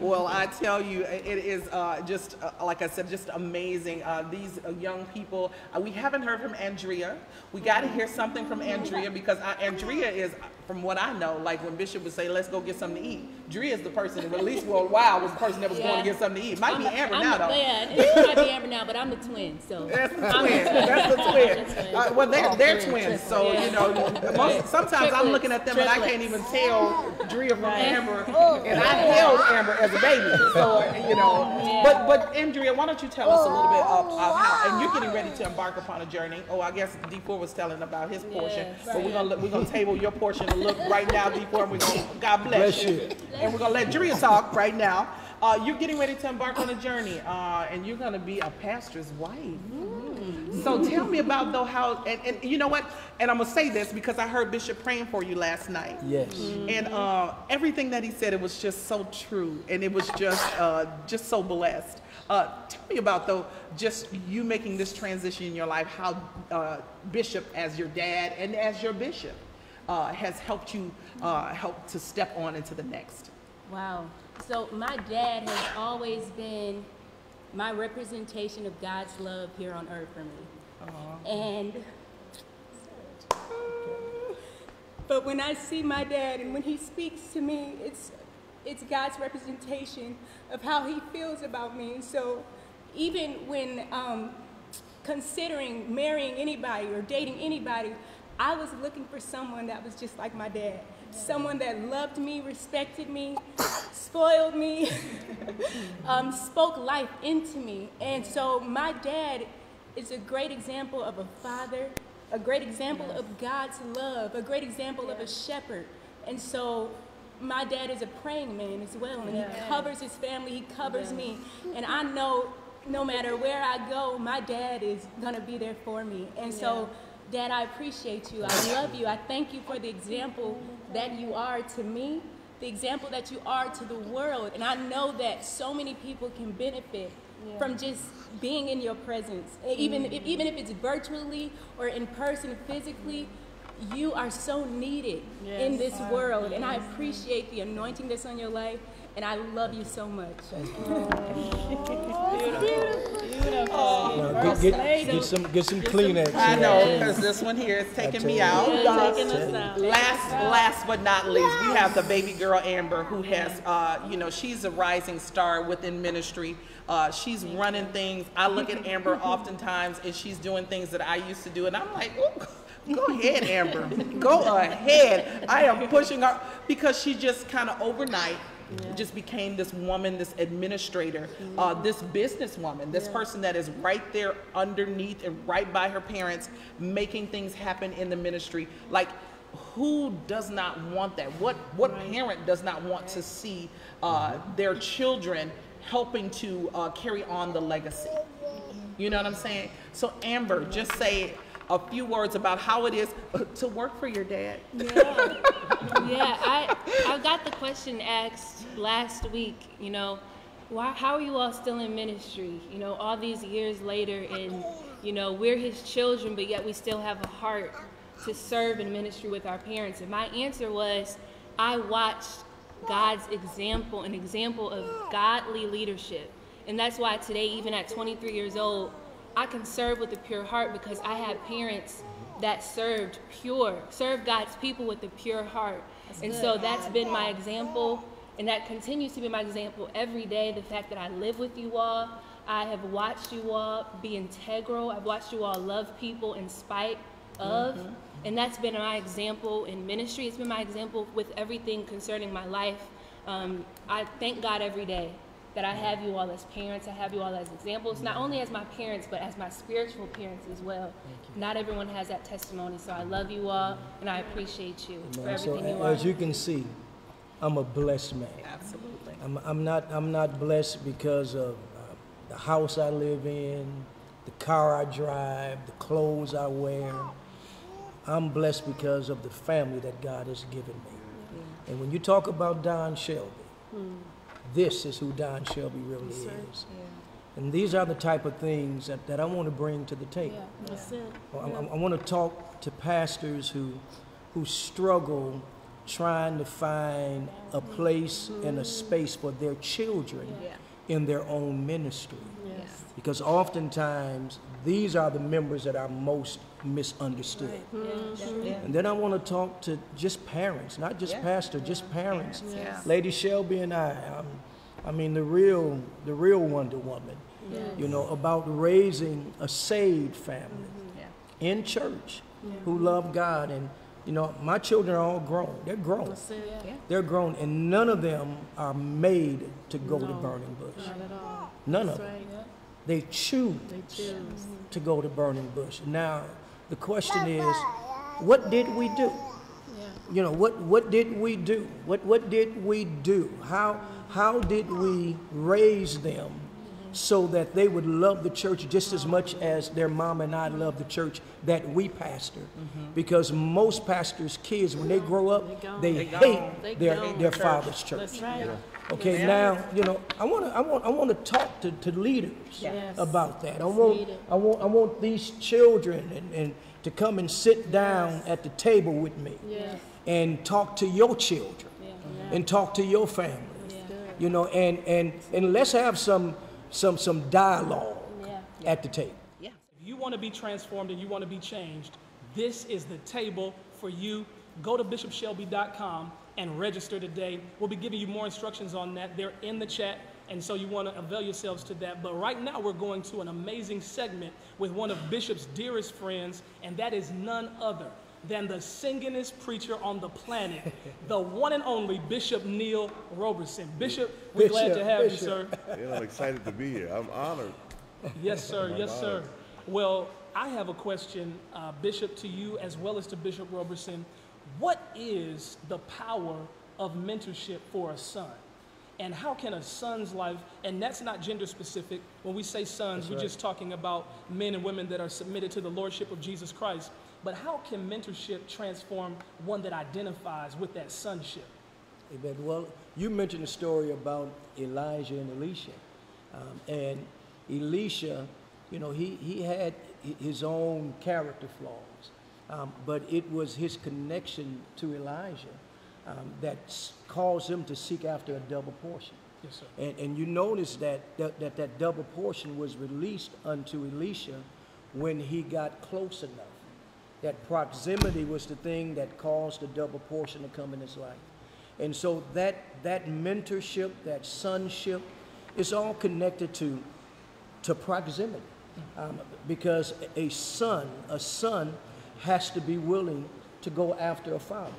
Well, I tell you, it is just, like I said, just amazing. These young people, we haven't heard from Andrea. We got to hear something from Andrea, because Andrea is, from what I know, like when Bishop would say, let's go get something to eat, Andrea is the person, at least for a while, was the person that was going to get something to eat. Might be Amber now, though. Yeah, it might be Amber now, but I'm the twin, so. That's the twin. Well, they're twins, so, you know, sometimes I'm looking at them and I can't even tell Andrea from Amber, and I held Amber as a baby, so you know. But Andrea, why don't you tell us a little bit of how, and you're getting ready to embark upon a journey. Oh, I guess D4 was telling about his portion, but we're gonna table your portion and look right now, D4. And we're gonna God bless you, and we're gonna let Andrea talk right now. You're getting ready to embark on a journey, and you're gonna be a pastor's wife. So tell me about how, and you know what, and I'm going to say this because I heard Bishop praying for you last night. Yes. And everything that he said, it was just so true, and it was just so blessed. Tell me about just you making this transition in your life, how Bishop as your dad and as your bishop has helped you help to step on into the next. Wow. So my dad has always been my representation of God's love here on earth for me. And but when I see my dad and when he speaks to me, it's God's representation of how he feels about me. So even when considering marrying anybody or dating anybody, I was looking for someone that was just like my dad. Someone that loved me, respected me, spoiled me, spoke life into me. And so my dad is a great example of a father, a great example of God's love, a great example of a shepherd. And so my dad is a praying man as well, and he covers his family, he covers me. And I know no matter where I go, my dad is gonna be there for me. And so, Dad, I appreciate you. I love you. I thank you for the example that you are to me, the example that you are to the world. And I know that so many people can benefit from just being in your presence. Even if it's virtually or in person, physically, you are so needed in this world. And I appreciate the anointing that's on your life. And I love you so much. Beautiful. Oh, get some Kleenex. I know, because this one here is taking me out. Last but not least, we have the baby girl Amber, who has, you know, she's a rising star within ministry. She's running things. I look at Amber oftentimes, and she's doing things that I used to do, and I'm like, ooh. Go ahead, Amber. Go ahead. I am pushing her because she just kind of overnight just became this woman, this administrator, this businesswoman, this person that is right there underneath and right by her parents, making things happen in the ministry. Like, who does not want that? What parent does not want to see their children helping to carry on the legacy? You know what I'm saying? So Amber, just say a few words about how it is to work for your dad. Yeah, I got the question asked last week, you know, why, how are you all still in ministry? You know, all these years later, and, you know, we're his children, but yet we still have a heart to serve in ministry with our parents. And my answer was, I watched God's example, an example of godly leadership. And that's why today, even at 23 years old, I can serve with a pure heart because I had parents that served God's people with a pure heart. So that's been my example, and that continues to be my example every day. The fact that I live with you all, I have watched you all be integral. I've watched you all love people in spite of, and that's been my example in ministry. It's been my example with everything concerning my life. I thank God every day that I have you all as parents, I have you all as examples, not only as my parents, but as my spiritual parents as well. Not everyone has that testimony, so I love you all, and I appreciate you for everything you are. As you can see, I'm a blessed man. Absolutely. I'm not blessed because of the house I live in, the car I drive, the clothes I wear. I'm blessed because of the family that God has given me. And when you talk about Don Shelby, this is who Don Shelby really is. And these are the type of things that I want to bring to the table. I want to talk to pastors who struggle trying to find a place and a space for their children in their own ministry. Because oftentimes, these are the members that are most misunderstood. And then I want to talk to just parents, not just pastor, just parents. Lady Shelby and I mean the real Wonder Woman, you know, about raising a saved family in church who love God. And, you know, my children are all grown. They're grown. They're grown, and none of them are made to go to Burning Bush. Not at all. None of them. They choose to go to Burning Bush. Now, the question is, what did we do? You know, what did we do? What did we do? How did we raise them so that they would love the church just as much as their mom and I love the church that we pastor? Because most pastors' kids, when they grow up, they hate their father's church. That's right. Okay, now, you know, I want to talk to leaders about that. I want these children and to come and sit down at the table with me and talk to your children and talk to your family. You know, and let's have some dialogue at the table. If you want to be transformed and you want to be changed, this is the table for you. Go to bishopshelby.com and register today. We'll be giving you more instructions on that. They're in the chat, and so you want to avail yourselves to that. But right now we're going to an amazing segment with one of Bishop's dearest friends, and that is none other than the singingest preacher on the planet, the one and only Bishop Neil Roberson. Bishop, we're glad to have you, sir. Yeah, I'm excited to be here. I'm honored. Yes, sir. Yes, sir. Well, I have a question, Bishop, to you as well as to Bishop Roberson. What is the power of mentorship for a son? And how can a son's life, and that's not gender specific, when we say sons, we're just talking about men and women that are submitted to the lordship of Jesus Christ, but how can mentorship transform one that identifies with that sonship? Amen. Well, you mentioned a story about Elijah and Elisha. And Elisha, you know, he had his own character flaws. But it was his connection to Elijah that caused him to seek after a double portion. Yes, sir. And you notice that double portion was released unto Elisha when he got close enough. That proximity was the thing that caused the double portion to come in his life. And so that mentorship, that sonship, is all connected to proximity. Because a son has to be willing to go after a father.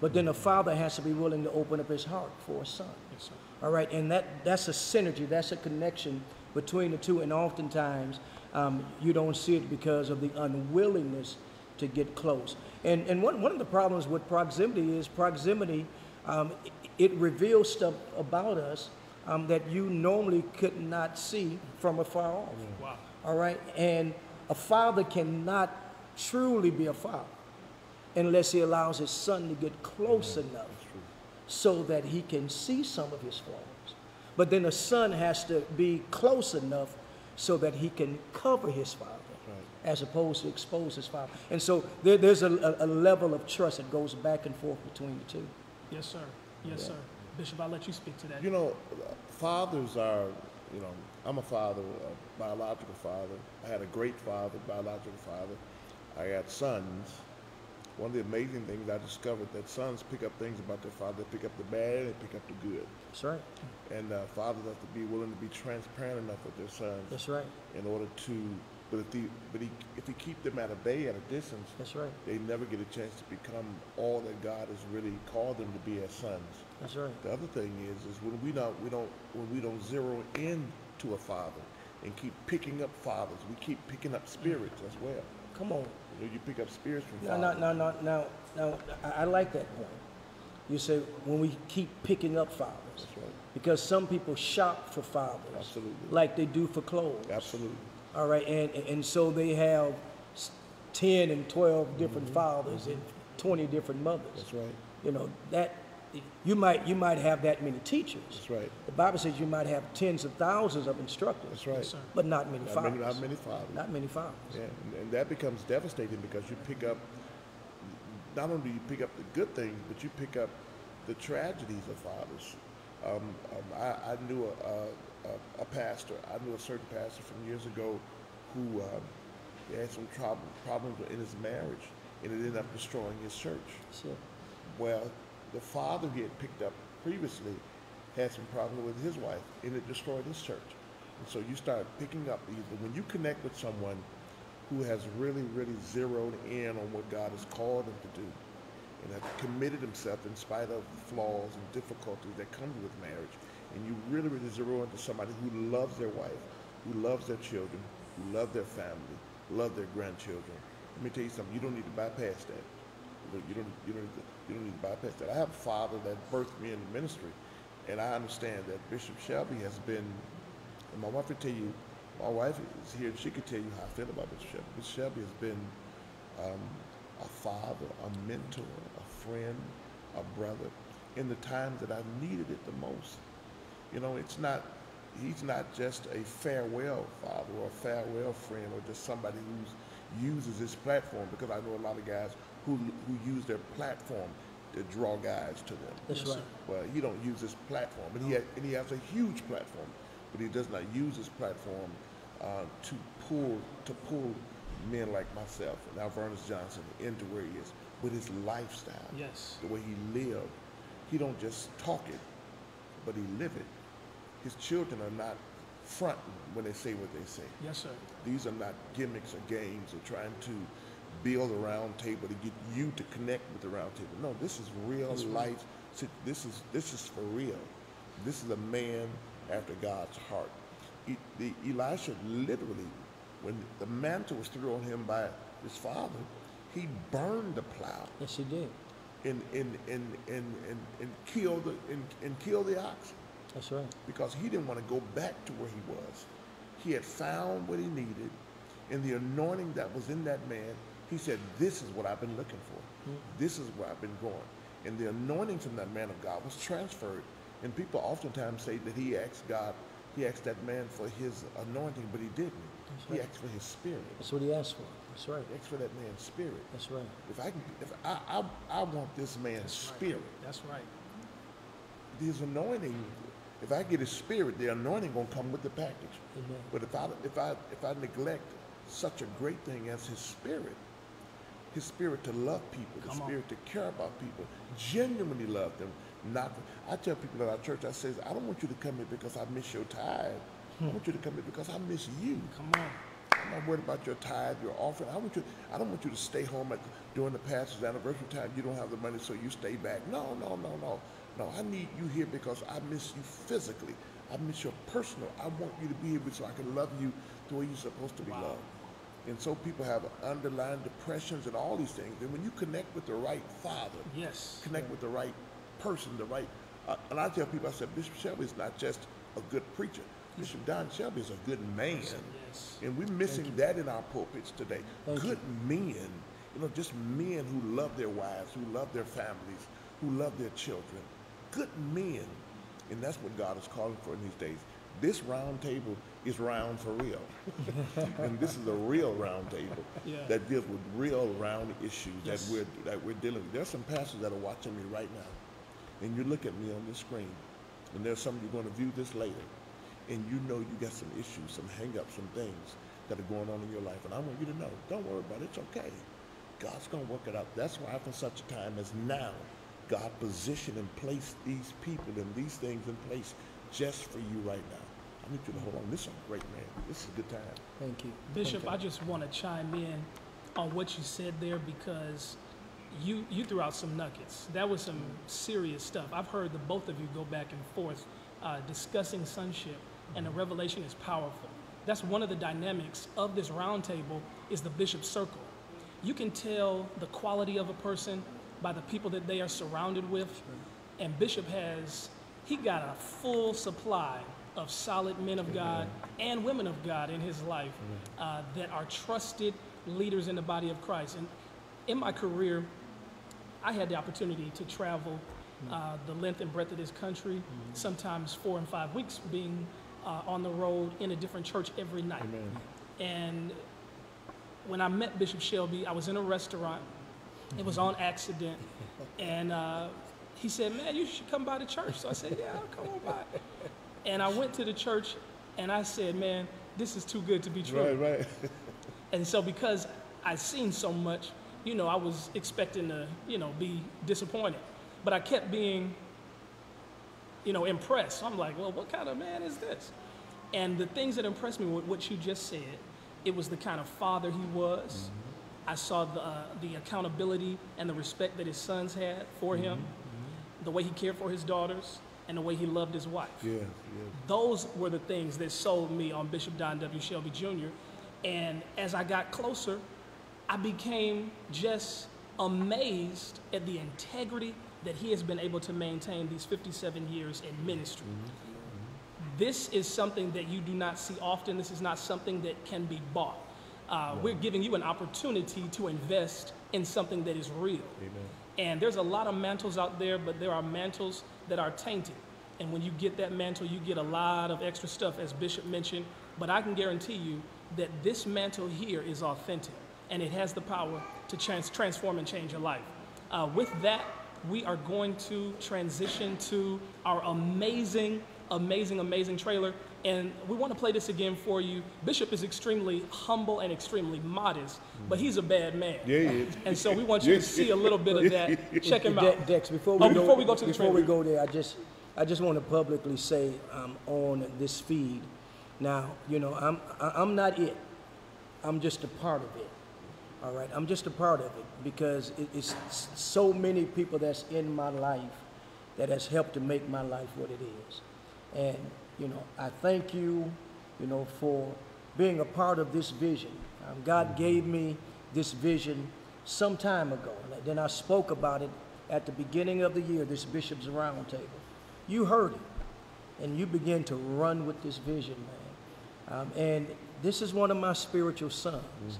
But then the father has to be willing to open up his heart for a son. Yes, sir. All right, and that's a synergy, that's a connection between the two, and oftentimes you don't see it because of the unwillingness to get close. And one of the problems with proximity is it reveals stuff about us that you normally could not see from afar off. Yeah. Wow. All right, and a father cannot truly be a father unless he allows his son to get close enough so that he can see some of his flaws. But then the son has to be close enough so that he can cover his father, as opposed to expose his father. And so there's a level of trust that goes back and forth between the two. Yes, sir. Yes, sir. Bishop, I'll let you speak to that. You know, fathers are, you know, I'm a father, a biological father. I had a great father, biological father. I had sons. One of the amazing things I discovered that sons pick up things about their father. They pick up the bad, they pick up the good. That's right. And fathers have to be willing to be transparent enough with their sons. That's right. In order to, but if you keep them at a bay, at a distance, that's right, they never get a chance to become all that God has really called them to be as sons. That's right. The other thing is when we don't zero in to a father and keep picking up fathers, we keep picking up spirits as well. Come on. You pick up spirits from fathers. No. I like that point. You say when we keep picking up fathers. That's right. Because some people shop for fathers. Absolutely. Like they do for clothes. Absolutely. All right, and so they have 10 and 12 different fathers and 20 different mothers. That's right. You know, that you might have that many teachers. That's right. The Bible says you might have tens of thousands of instructors. That's right. But not many fathers. Not many fathers. Yeah, and that becomes devastating because you pick up, not only do you pick up the good things, but you pick up the tragedies of fathers. I knew a pastor. I knew a certain pastor from years ago who had some problems in his marriage, and it ended up destroying his church. Sure. Well, the father he had picked up previously had some problems with his wife, and it destroyed his church. And so you start picking up either when you connect with someone who has really, really zeroed in on what God has called them to do, and have committed himself in spite of the flaws and difficulties that come with marriage. And you really, really zero into somebody who loves their wife, who loves their children, who love their family, love their grandchildren. Let me tell you something, you don't need to bypass that. You don't need to bypass that. I have a father that birthed me in the ministry, and I understand that Bishop Shelby has been, and my wife will tell you, my wife is here, and she can tell you how I feel about Bishop Shelby. Bishop Shelby has been a father, a mentor, a friend, a brother, in the times that I needed it the most. You know, it's not, he's not just a farewell father or a farewell friend or just somebody who uses his platform, because I know a lot of guys who use their platform to draw guys to them. That's right. Well, he don't use his platform, and he has a huge platform, but he does not use his platform to pull men like myself and Alvernus Johnson into where he is, with his lifestyle, yes, the way he lived. He don't just talk it, but he live it. His children are not fronting when they say what they say. Yes, sir. These are not gimmicks or games or trying to build a round table to get you to connect with the round table. No, this is real life. This is for real. This is a man after God's heart. Elisha literally, when the mantle was thrown on him by his father, he burned the plow. Yes, he did. And killed the ox. That's right. Because he didn't want to go back to where he was. He had found what he needed, and the anointing that was in that man, he said, this is what I've been looking for. This is where I've been going. And the anointing from that man of God was transferred. And people oftentimes say that he asked that man for his anointing, but he didn't. That's right. He asked for his spirit. That's what he asked for. That's right. He asked for that man's spirit. That's right. If I want this man's spirit. That's right. His anointing, if I get his spirit, the anointing gonna come with the package. Amen. But if I neglect such a great thing as his spirit to love people, come the spirit on, to care about people, genuinely love them. Not, I tell people at our church, I say, I don't want you to come here because I miss your tithe. I want you to come here because I miss you. Come on. I'm not worried about your tithe, your offering. I don't want you to stay home during the pastor's anniversary time. You don't have the money, so you stay back. No, no, no, no. No, I need you here because I miss you physically. I miss your personal. I want you to be here so I can love you the way you're supposed to be wow. loved. And so people have underlying depressions and all these things. And when you connect with the right father, yes, connect yeah. with the right person, the right. And I tell people, I said, Bishop Shelby is not just a good preacher. Bishop Don Shelby is a good man. Yes. And we're missing that in our pulpits today. Good men, you know, just men who love their wives, who love their families, who love their children. Good men. And that's what God is calling for in these days. This round table is round for real. And this is a real round table yeah. that deals with real round issues yes. that we're dealing with. There's some pastors that are watching me right now. And you look at me on the screen. And there's some of you going to view this later. And you know you got some issues, some hang-ups, some things that are going on in your life. And I want you to know, don't worry about it. It's okay. God's going to work it out. That's why for such a time as now, God positioned and placed these people and these things in place just for you right now. I need you to hold on. This is a great man. This is a good time. Thank you. Bishop, I just want to chime in on what you said there because you threw out some nuggets. That was some serious stuff. I've heard the both of you go back and forth discussing sonship, and the revelation is powerful. That's one of the dynamics of this round table is the bishop circle. You can tell the quality of a person by the people that they are surrounded with. Sure. And Bishop he got a full supply of solid men of God Amen. And women of God in his life that are trusted leaders in the body of Christ. And in my career, I had the opportunity to travel the length and breadth of this country, sometimes 4 and 5 weeks being on the road in a different church every night. Amen. And when I met Bishop Shelby, I was in a restaurant. It was on accident. And he said, man, you should come by the church. So I said, yeah, I'll come on by. And I went to the church and I said, man, this is too good to be true. Right, right. And so because I'd seen so much, you know, I was expecting to, you know, be disappointed. But I kept being, you know, impressed. So I'm like, well, what kind of man is this? And the things that impressed me with what you just said, it was the kind of father he was. I saw the accountability and the respect that his sons had for him, the way he cared for his daughters, and the way he loved his wife. Yeah, yeah. Those were the things that sold me on Bishop Don W. Shelby Jr. And as I got closer, I became just amazed at the integrity that he has been able to maintain these 57 years in ministry. This is something that you do not see often. This is not something that can be bought. We're giving you an opportunity to invest in something that is real. Amen. And there's a lot of mantles out there, but there are mantles that are tainted. And when you get that mantle, you get a lot of extra stuff, as Bishop mentioned. But I can guarantee you that this mantle here is authentic, and it has the power to transform and change your life. With that, we are going to transition to our amazing, amazing, amazing trailer. And we want to play this again for you. Bishop is extremely humble and extremely modest, but he's a bad man. Yeah, yeah. And so we want you to see a little bit of that. Check him out. Dex, before we go there, I just want to publicly say I'm on this feed. Now, you know, I'm not it. I'm just a part of it. All right, I'm just a part of it because it's so many people that's in my life that has helped to make my life what it is. And you know, I thank you, you know, for being a part of this vision. God gave me this vision some time ago. And then I spoke about it at the beginning of the year, this Bishop's Roundtable. You heard it, and you began to run with this vision, man. And this is one of my spiritual sons.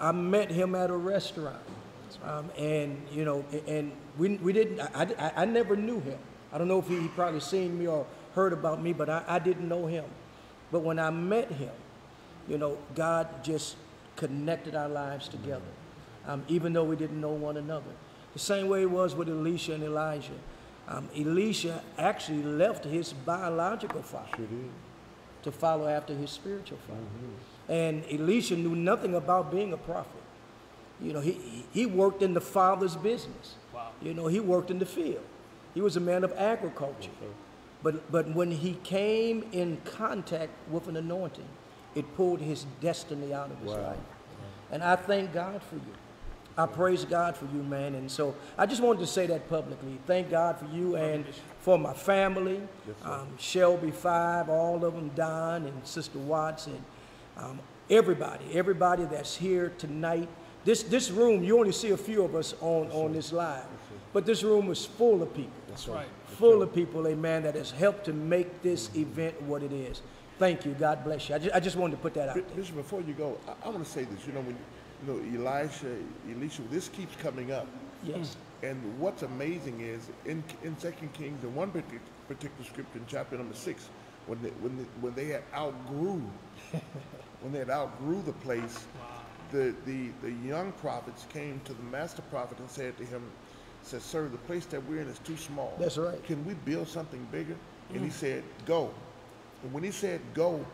I met him at a restaurant. And, you know, and we didn't, I never knew him. I don't know if he probably seen me or heard about me, but I didn't know him. But when I met him, you know, God just connected our lives together, even though we didn't know one another. The same way it was with Elisha and Elijah. Elisha actually left his biological father to follow after his spiritual father. And Elisha knew nothing about being a prophet. You know, he worked in the father's business. Wow. You know, he worked in the field. He was a man of agriculture. But when he came in contact with an anointing, It pulled his destiny out of his life. And I thank God for you. I praise God for you, man. And so I just wanted to say that publicly. Thank God for you and for my family, Shelby 5, all of them, Don and Sister Watts, and everybody that's here tonight. This room, you only see a few of us on this live, but this room is full of people. That's right. Full of people, amen, that has helped to make this event what it is. Thank you. God bless you. I just wanted to put that out there. Bishop, before you go, I want to say this. You know, when Elisha, this keeps coming up. Yes. And what's amazing is in 2 Kings, in one particular scripture, in chapter number 6, when they had outgrew the place, the young prophets came to the master prophet and said to him, said, "Sir, the place that we're in is too small. That's right. Can we build something bigger?" And he said, "Go." And when he said go,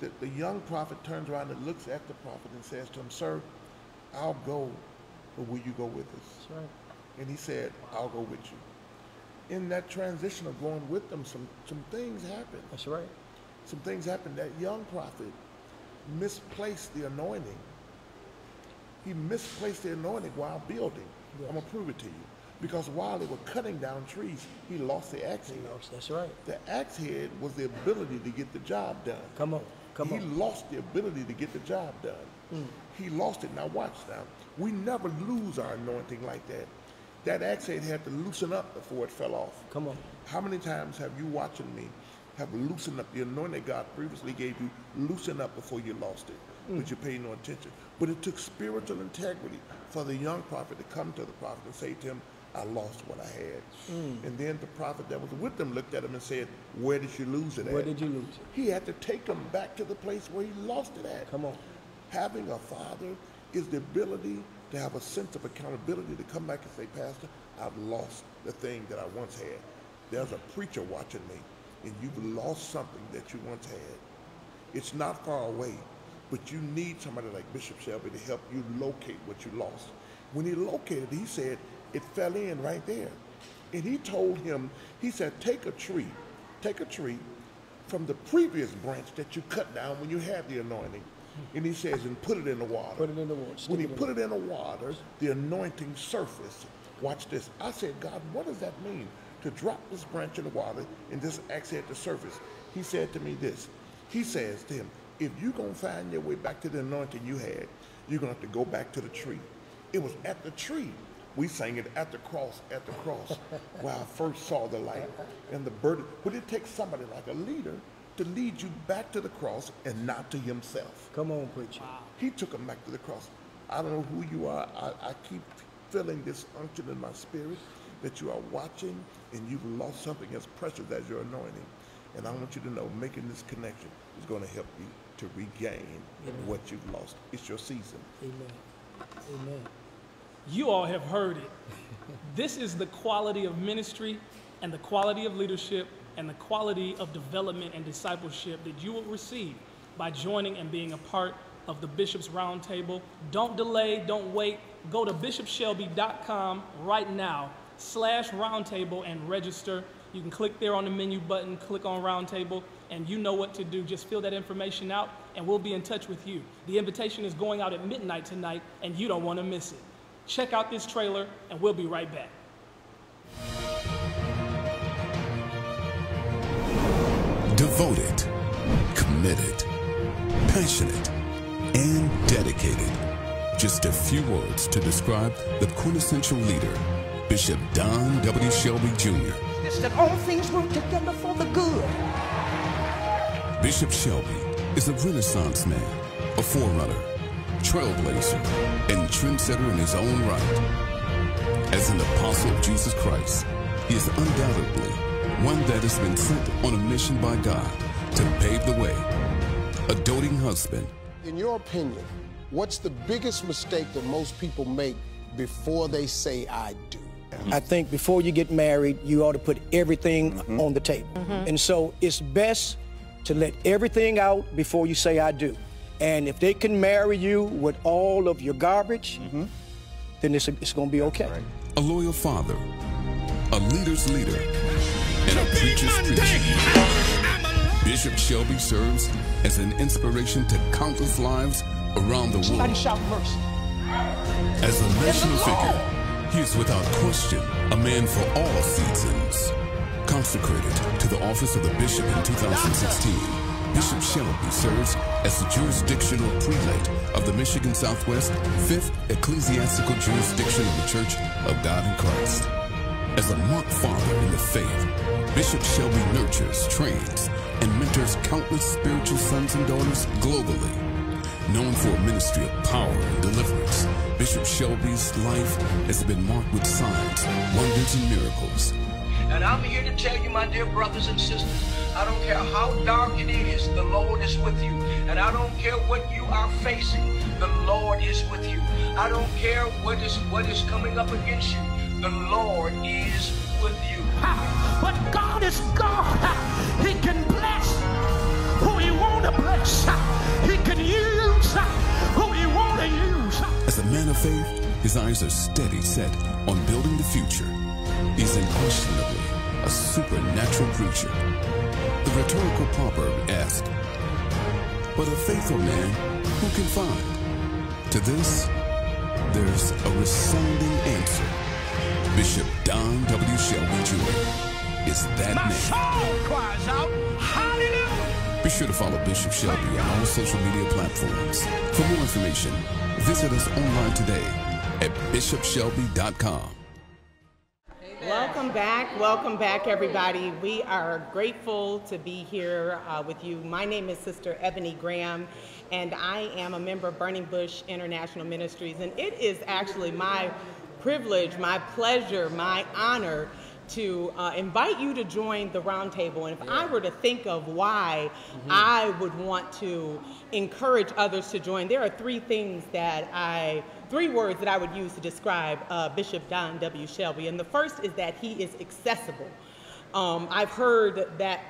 the young prophet turns around and looks at the prophet and says to him, "Sir, I'll go, but will you go with us?" That's right. And he said, "I'll go with you." In that transition of going with them, some things happened. That's right. Some things happened. That young prophet misplaced the anointing. He misplaced the anointing while building. Yes. I'm going to prove it to you. Because while they were cutting down trees, he lost the axe head. That's right. The axe head was the ability to get the job done. Come on. He lost the ability to get the job done. He lost it. Now watch now. We never lose our anointing like that. That axe head had to loosen up before it fell off. Come on. How many times have you watching me have loosened up the anointing God previously gave you, loosen up before you lost it, but you paid no attention. But it took spiritual integrity for the young prophet to come to the prophet and say to him, "I lost what I had." And then the prophet that was with them looked at him and said, "Where did you lose it at?" Where did you lose it? He had to take them back to the place where he lost it at. Come on. Having a father is the ability to have a sense of accountability to come back and say, "Pastor, I've lost the thing that I once had." There's a preacher watching me, and you've lost something that you once had. It's not far away, but you need somebody like Bishop Shelby to help you locate what you lost. When he located it, he said, "It fell in right there." And he told him, he said, take a tree from the previous branch that you cut down when you had the anointing. And he says, and put it in the water. Put it in the water. When he put it in the water, the anointing surfaced. Watch this. I said, "God, what does that mean? To drop this branch in the water and this axe head to surface?" He said to me this. He says to him, "If you're going to find your way back to the anointing you had, you're going to have to go back to the tree." It was at the tree. We sang it, at the cross, where I first saw the light and the burden. But it takes somebody like a leader to lead you back to the cross and not to himself. Come on, preacher. Wow. He took him back to the cross. I don't know who you are. I keep feeling this unction in my spirit that you are watching and you've lost something as precious as your anointing. And I want you to know making this connection is going to help you to regain what you've lost. It's your season. Amen. Amen. You all have heard it. This is the quality of ministry and the quality of leadership and the quality of development and discipleship that you will receive by joining and being a part of the Bishop's Roundtable. Don't delay, don't wait. Go to bishopshelby.com right now /roundtable and register. You can click there on the menu button, click on Roundtable, and you know what to do. Just fill that information out and we'll be in touch with you. The invitation is going out at midnight tonight and you don't want to miss it. Check out this trailer, and we'll be right back. Devoted, committed, passionate, and dedicated. Just a few words to describe the quintessential leader, Bishop Don W. Shelby Jr. It's that all things work together for the good. Bishop Shelby is a Renaissance man, a forerunner, trailblazer, and trendsetter in his own right. As an apostle of Jesus Christ, he is undoubtedly one that has been sent on a mission by God to pave the way. A doting husband. In your opinion, what's the biggest mistake that most people make before they say, "I do"? I think before you get married, you ought to put everything on the table. And so it's best to let everything out before you say, "I do." And if they can marry you with all of your garbage, then it's going to be okay. Right. A loyal father, a leader's leader, and a preacher's preacher. Bishop Shelby serves as an inspiration to countless lives around the world. As a national figure, he is without question a man for all seasons. Consecrated to the office of the bishop in 2016, Bishop Shelby serves as the jurisdictional prelate of the Michigan Southwest 5th Ecclesiastical Jurisdiction of the Church of God in Christ. As a monk father in the faith, Bishop Shelby nurtures, trains, and mentors countless spiritual sons and daughters globally. Known for a ministry of power and deliverance, Bishop Shelby's life has been marked with signs, wonders, and miracles. And I'm here to tell you, my dear brothers and sisters, I don't care how dark it is, the Lord is with you. And I don't care what you are facing, the Lord is with you. I don't care what is coming up against you, the Lord is with you. But God is God. He can bless who He wants to bless. He can use who He wants to use. As a man of faith, his eyes are steady set on building the future. He's unquestionably a supernatural preacher. The rhetorical proverb asked, "But a faithful man, who can find?" To this, there's a resounding answer. Bishop Don W. Shelby Jr. is that man. My soul cries out, hallelujah! Be sure to follow Bishop Shelby on all social media platforms. For more information, visit us online today at bishopshelby.com. Welcome back, everybody. We are grateful to be here with you. My name is Sister Ebony Graham, and I am a member of Burning Bush International Ministries. And it is actually my privilege, my pleasure, my honor to invite you to join the roundtable. And if I were to think of why I would want to encourage others to join, there are three words that I would use to describe Bishop Don W. Shelby. And the first is that he is accessible. I've heard that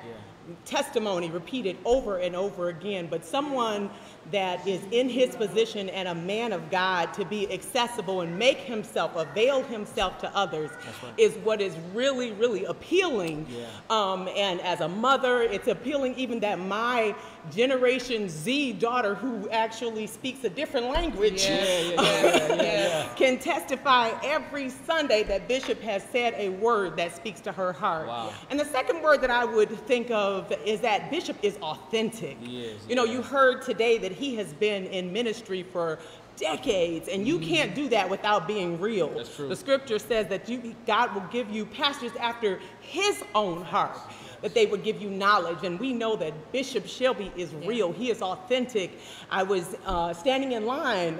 testimony repeated over and over again, but someone that is in his position and a man of God to be accessible and make himself, avail himself to others is what is really, really appealing. And as a mother, it's appealing even that my Generation Z daughter, who actually speaks a different language, can testify every Sunday that Bishop has said a word that speaks to her heart. And the second word that I would think of is that Bishop is authentic. You know, you heard today that he has been in ministry for decades, and you can't do that without being real. That's true. The scripture says that God will give you pastors after His own heart, that they would give you knowledge. And we know that Bishop Shelby is real. He is authentic. I was standing in line,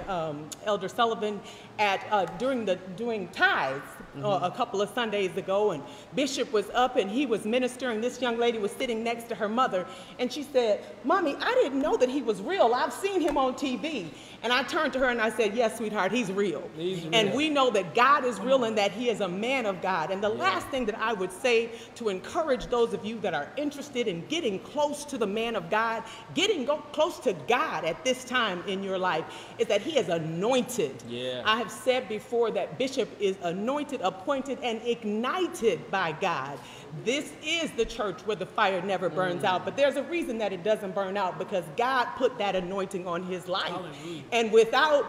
Elder Sullivan, at doing tithes a couple of Sundays ago, and Bishop was up and he was ministering. This young lady was sitting next to her mother, and she said, "Mommy, I didn't know that he was real. I've seen him on TV." And I turned to her and I said, "Yes, sweetheart, he's real." He's real. And we know that God is real and that He is a man of God. And the last thing that I would say to encourage those of you that are interested in getting close to the man of God, getting close to God at this time in your life, is that he is anointed. I have said before that Bishop is anointed, appointed, and ignited by God. This is the church where the fire never burns out, but there's a reason that it doesn't burn out, because God put that anointing on his life. And without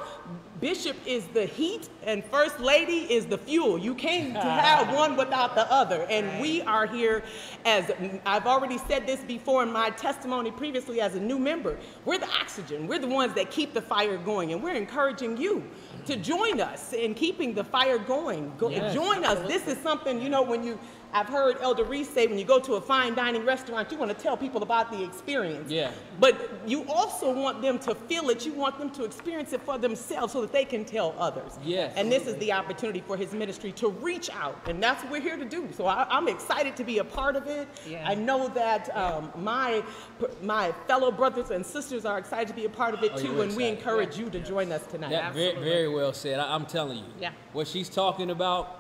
Bishop is the heat, and First Lady is the fuel. You can't have one without the other. And we are here, as I've already said this before in my testimony previously as a new member, we're the oxygen. We're the ones that keep the fire going, and we're encouraging you to join us in keeping the fire going. Join us. This is something, you know, when you, I've heard Elder Reese say, when you go to a fine dining restaurant, you want to tell people about the experience. But you also want them to feel it. You want them to experience it for themselves so that they can tell others. And this is the opportunity for his ministry to reach out. And that's what we're here to do. So I'm excited to be a part of it. I know that my fellow brothers and sisters are excited to be a part of it too. And we encourage you to join us tonight. That very well said. I'm telling you, what she's talking about,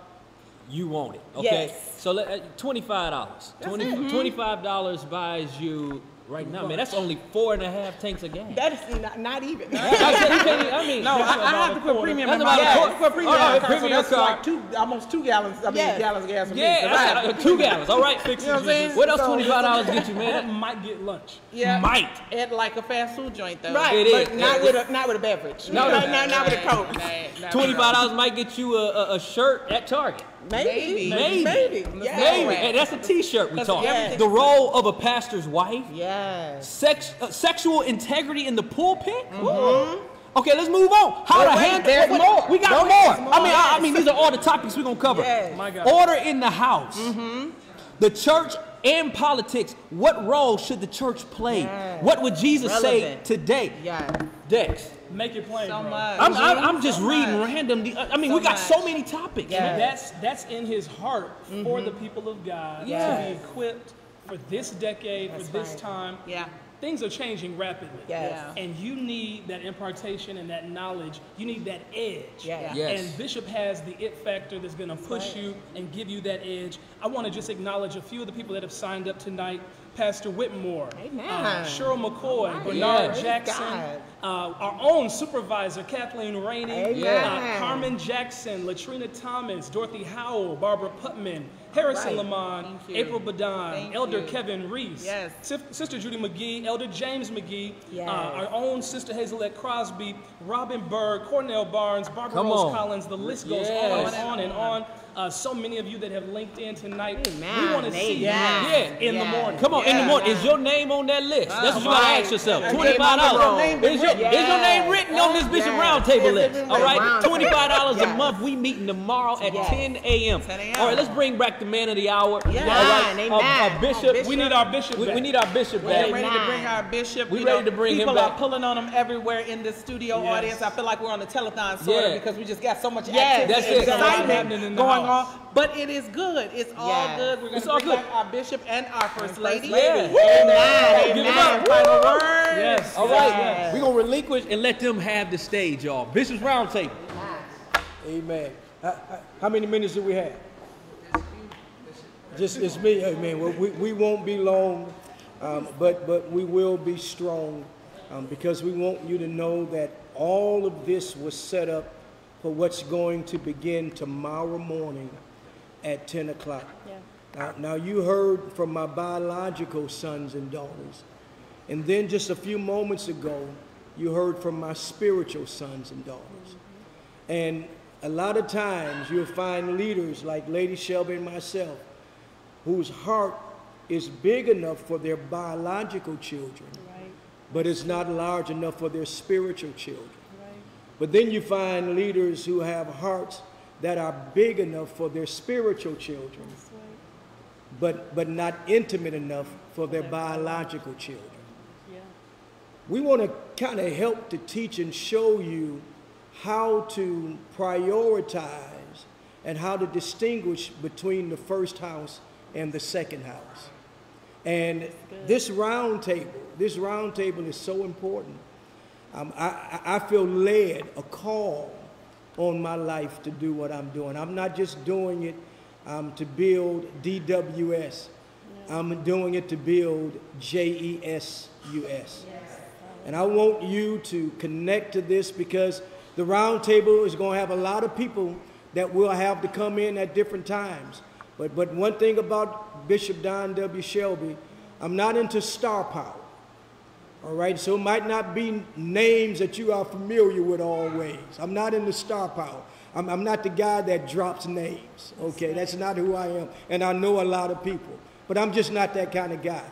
you want it, okay? So $25 buys you right now, man. That's only 4.5 tanks a gas. That's not even. I mean, no, I have to put premium in my car. Put premium in my car. So that's like almost two gallons. I mean, gallons of gas. Yeah, 2 gallons. All right, fix it. You know what I'm saying? What else $25 get you, man? That might get lunch. Yeah, might. At like a fast food joint though. Right, it is. Not with a beverage. No, not with a Coke. $25 might get you a shirt at Target. Maybe. Yeah. Maybe. Hey, that's a T-shirt we talk. Yes. The role of a pastor's wife. Yes. Sexual integrity in the pulpit. Mm-hmm. Okay, let's move on. There's more. We got more. I mean, these are all the topics we're gonna cover. Yes. My God. Order in the house. Mm-hmm. The church and politics. What role should the church play? Yes. What would Jesus say today? Yes. Dex. Make it plain. So much. I'm just reading randomly. I mean, we got so many topics. Yes. That's in his heart for the people of God to be equipped for this decade, for this time. Yeah. Things are changing rapidly. Yes. And you need that impartation and that knowledge. You need that edge. Yes. Yes. And Bishop has the it factor that's going to push you and give you that edge. I want to just acknowledge a few of the people that have signed up tonight. Pastor Whitmore, Cheryl McCoy, Bernard Jackson, our own supervisor, Kathleen Rainey, Carmen Jackson, Latrina Thomas, Dorothy Howell, Barbara Putman, Harrison Lamont, April Badon, Elder Kevin Reese, Sister Judy McGee, Elder James McGee, our own Sister Hazelette Crosby, Robin Berg, Cornell Barnes, Barbara Rose Collins, the list goes on and on. So many of you that have linked in tonight, we want to see you in the morning. Come on, in the morning. Is your name on that list? That's what you got to ask yourself. $25. Is your name written on this Bishop Roundtable list? All right, $25 a month. We meeting tomorrow at 10 a.m. All right, let's bring back the man of the hour. All right, our bishop. We need our bishop back. We need our bishop back. We're ready to bring our bishop. We're ready to bring him back. People are pulling on him everywhere in this studio audience. I feel like we're on the telethon sort of because we just got so much activity and excitement going on. But it is good. It's all good. We're going to bring back our bishop and our first lady. Amen. Amen. Final word. Yes. All right. Yes. We're going to relinquish and let them have the stage, y'all. Bishop's Roundtable. Amen. How many minutes do we have? Just it's me. Amen. Well, we won't be long, but we will be strong because we want you to know that all of this was set up for what's going to begin tomorrow morning at 10 o'clock. Yeah. Now, you heard from my biological sons and daughters. And then just a few moments ago, you heard from my spiritual sons and daughters. Mm-hmm. And a lot of times you'll find leaders like Lady Shelby and myself whose heart is big enough for their biological children, but it's not large enough for their spiritual children. But then you find leaders who have hearts that are big enough for their spiritual children, but not intimate enough for their biological children. Yeah. We want to kind of help to teach and show you how to prioritize and how to distinguish between the first house and the second house. And this round table is so important. I feel led, a call on my life to do what I'm doing. I'm not just doing it to build DWS. Yeah. I'm doing it to build JESUS. Yes. And I want you to connect to this because the roundtable is going to have a lot of people that will have to come in at different times. But one thing about Bishop Don W. Shelby, I'm not into star power. All right, so it might not be names that you are familiar with always. I'm not in the star power. I'm not the guy that drops names, okay? That's not who I am, and I know a lot of people, but I'm just not that kind of guy.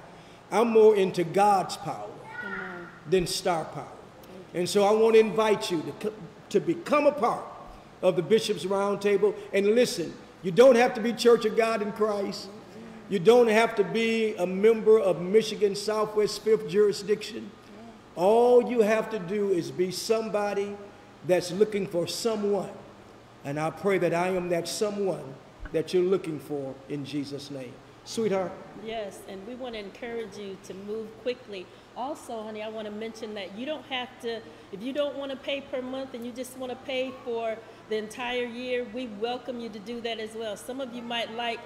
I'm more into God's power than star power. And so I want to invite you to become a part of the Bishop's Roundtable. And listen, you don't have to be Church of God in Christ. You don't have to be a member of Michigan Southwest 5th Jurisdiction. All you have to do is be somebody that's looking for someone. And I pray that I am that someone that you're looking for in Jesus' name. Sweetheart. Yes, and we want to encourage you to move quickly. Also, honey, I want to mention that you don't have to, if you don't want to pay per month and you just want to pay for the entire year, we welcome you to do that as well. Some of you might like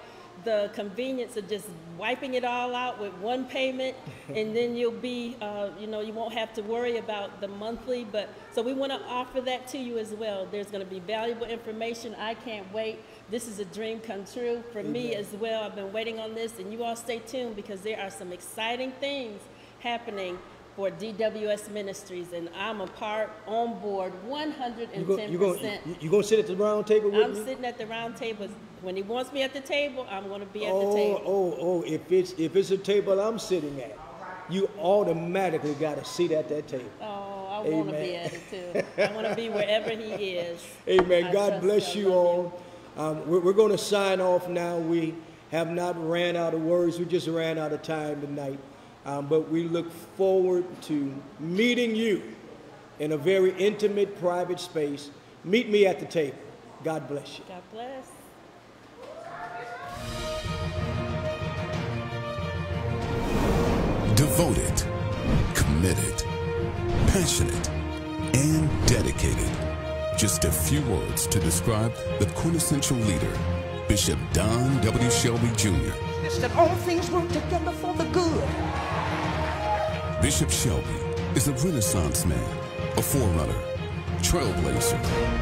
the convenience of just wiping it all out with one payment, and then you'll be, you know, you won't have to worry about the monthly. But so we want to offer that to you as well. There's going to be valuable information. I can't wait. This is a dream come true for me as well. I've been waiting on this, and you all stay tuned because there are some exciting things happening for DWS Ministries, and I'm a part, on board, 110%. You're going to sit at the round table with me? I'm sitting at the round table. When he wants me at the table, I'm going to be at the table. If it's a table I'm sitting at, you automatically got a seat at that table. Oh, I want to be at it too. I want to be wherever he is. Amen. God bless you all. We're going to sign off now. We have not ran out of words. We just ran out of time tonight. But we look forward to meeting you in a very intimate, private space. Meet me at the table. God bless you. God bless. Devoted, committed, passionate, and dedicated. Just a few words to describe the quintessential leader, Bishop Don W. Shelby Jr. That all things work together for the good. Bishop Shelby is a Renaissance man, a forerunner, trailblazer,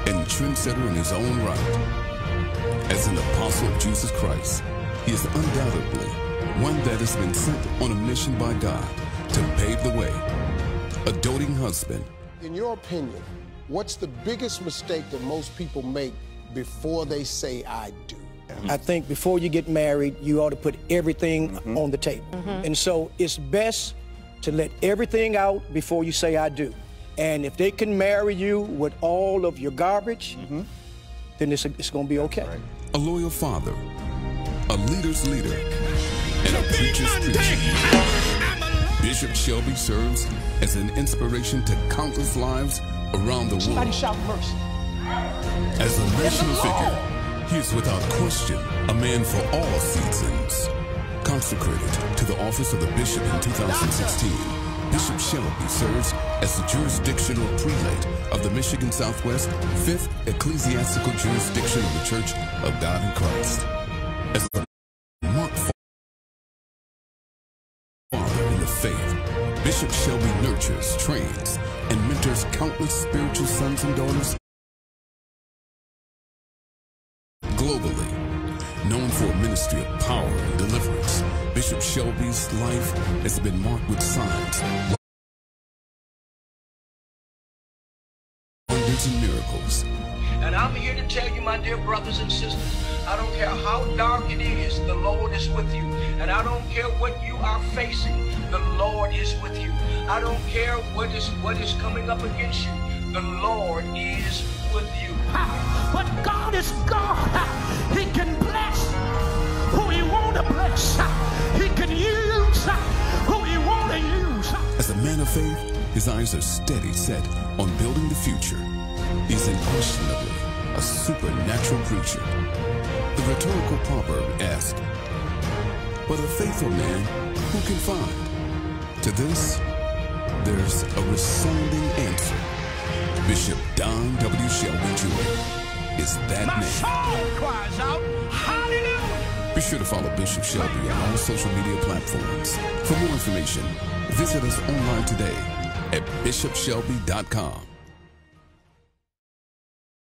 and trendsetter in his own right. As an apostle of Jesus Christ, he is undoubtedly one that has been sent on a mission by God to pave the way. A doting husband. In your opinion, what's the biggest mistake that most people make before they say, I do? I think before you get married, you ought to put everything on the table. And so it's best to let everything out before you say, I do. And if they can marry you with all of your garbage, then it's going to be okay. Right. A loyal father, a leader's leader, and a preacher's preacher. Bishop Shelby serves as an inspiration to countless lives around the world. Somebody shout mercy. As a national figure, he is without question a man for all seasons. Consecrated to the office of the bishop in 2016, Bishop Shelby serves as the jurisdictional prelate of the Michigan Southwest 5th Ecclesiastical Jurisdiction of the Church of God in Christ. As a remarkable father in the faith, Bishop Shelby nurtures, trains, and mentors countless spiritual sons and daughters globally. Known for a ministry of power and deliverance, Bishop Shelby's life has been marked with signs, wonders, and miracles. And I'm here to tell you, my dear brothers and sisters, I don't care how dark it is, the Lord is with you. And I don't care what you are facing, the Lord is with you. I don't care what is coming up against you, the Lord is with you. But God is God. He can bless who He wants to bless. He can use who He wants to use. As a man of faith, his eyes are steady set on building the future. He's unquestionably a supernatural preacher. The rhetorical proverb asked, "But a faithful man, who can find?" To this, there's a resounding answer. Bishop Don W. Shelby Jr. is that man. My soul cries out, hallelujah! Be sure to follow Bishop Shelby on all social media platforms. For more information, visit us online today at bishopshelby.com.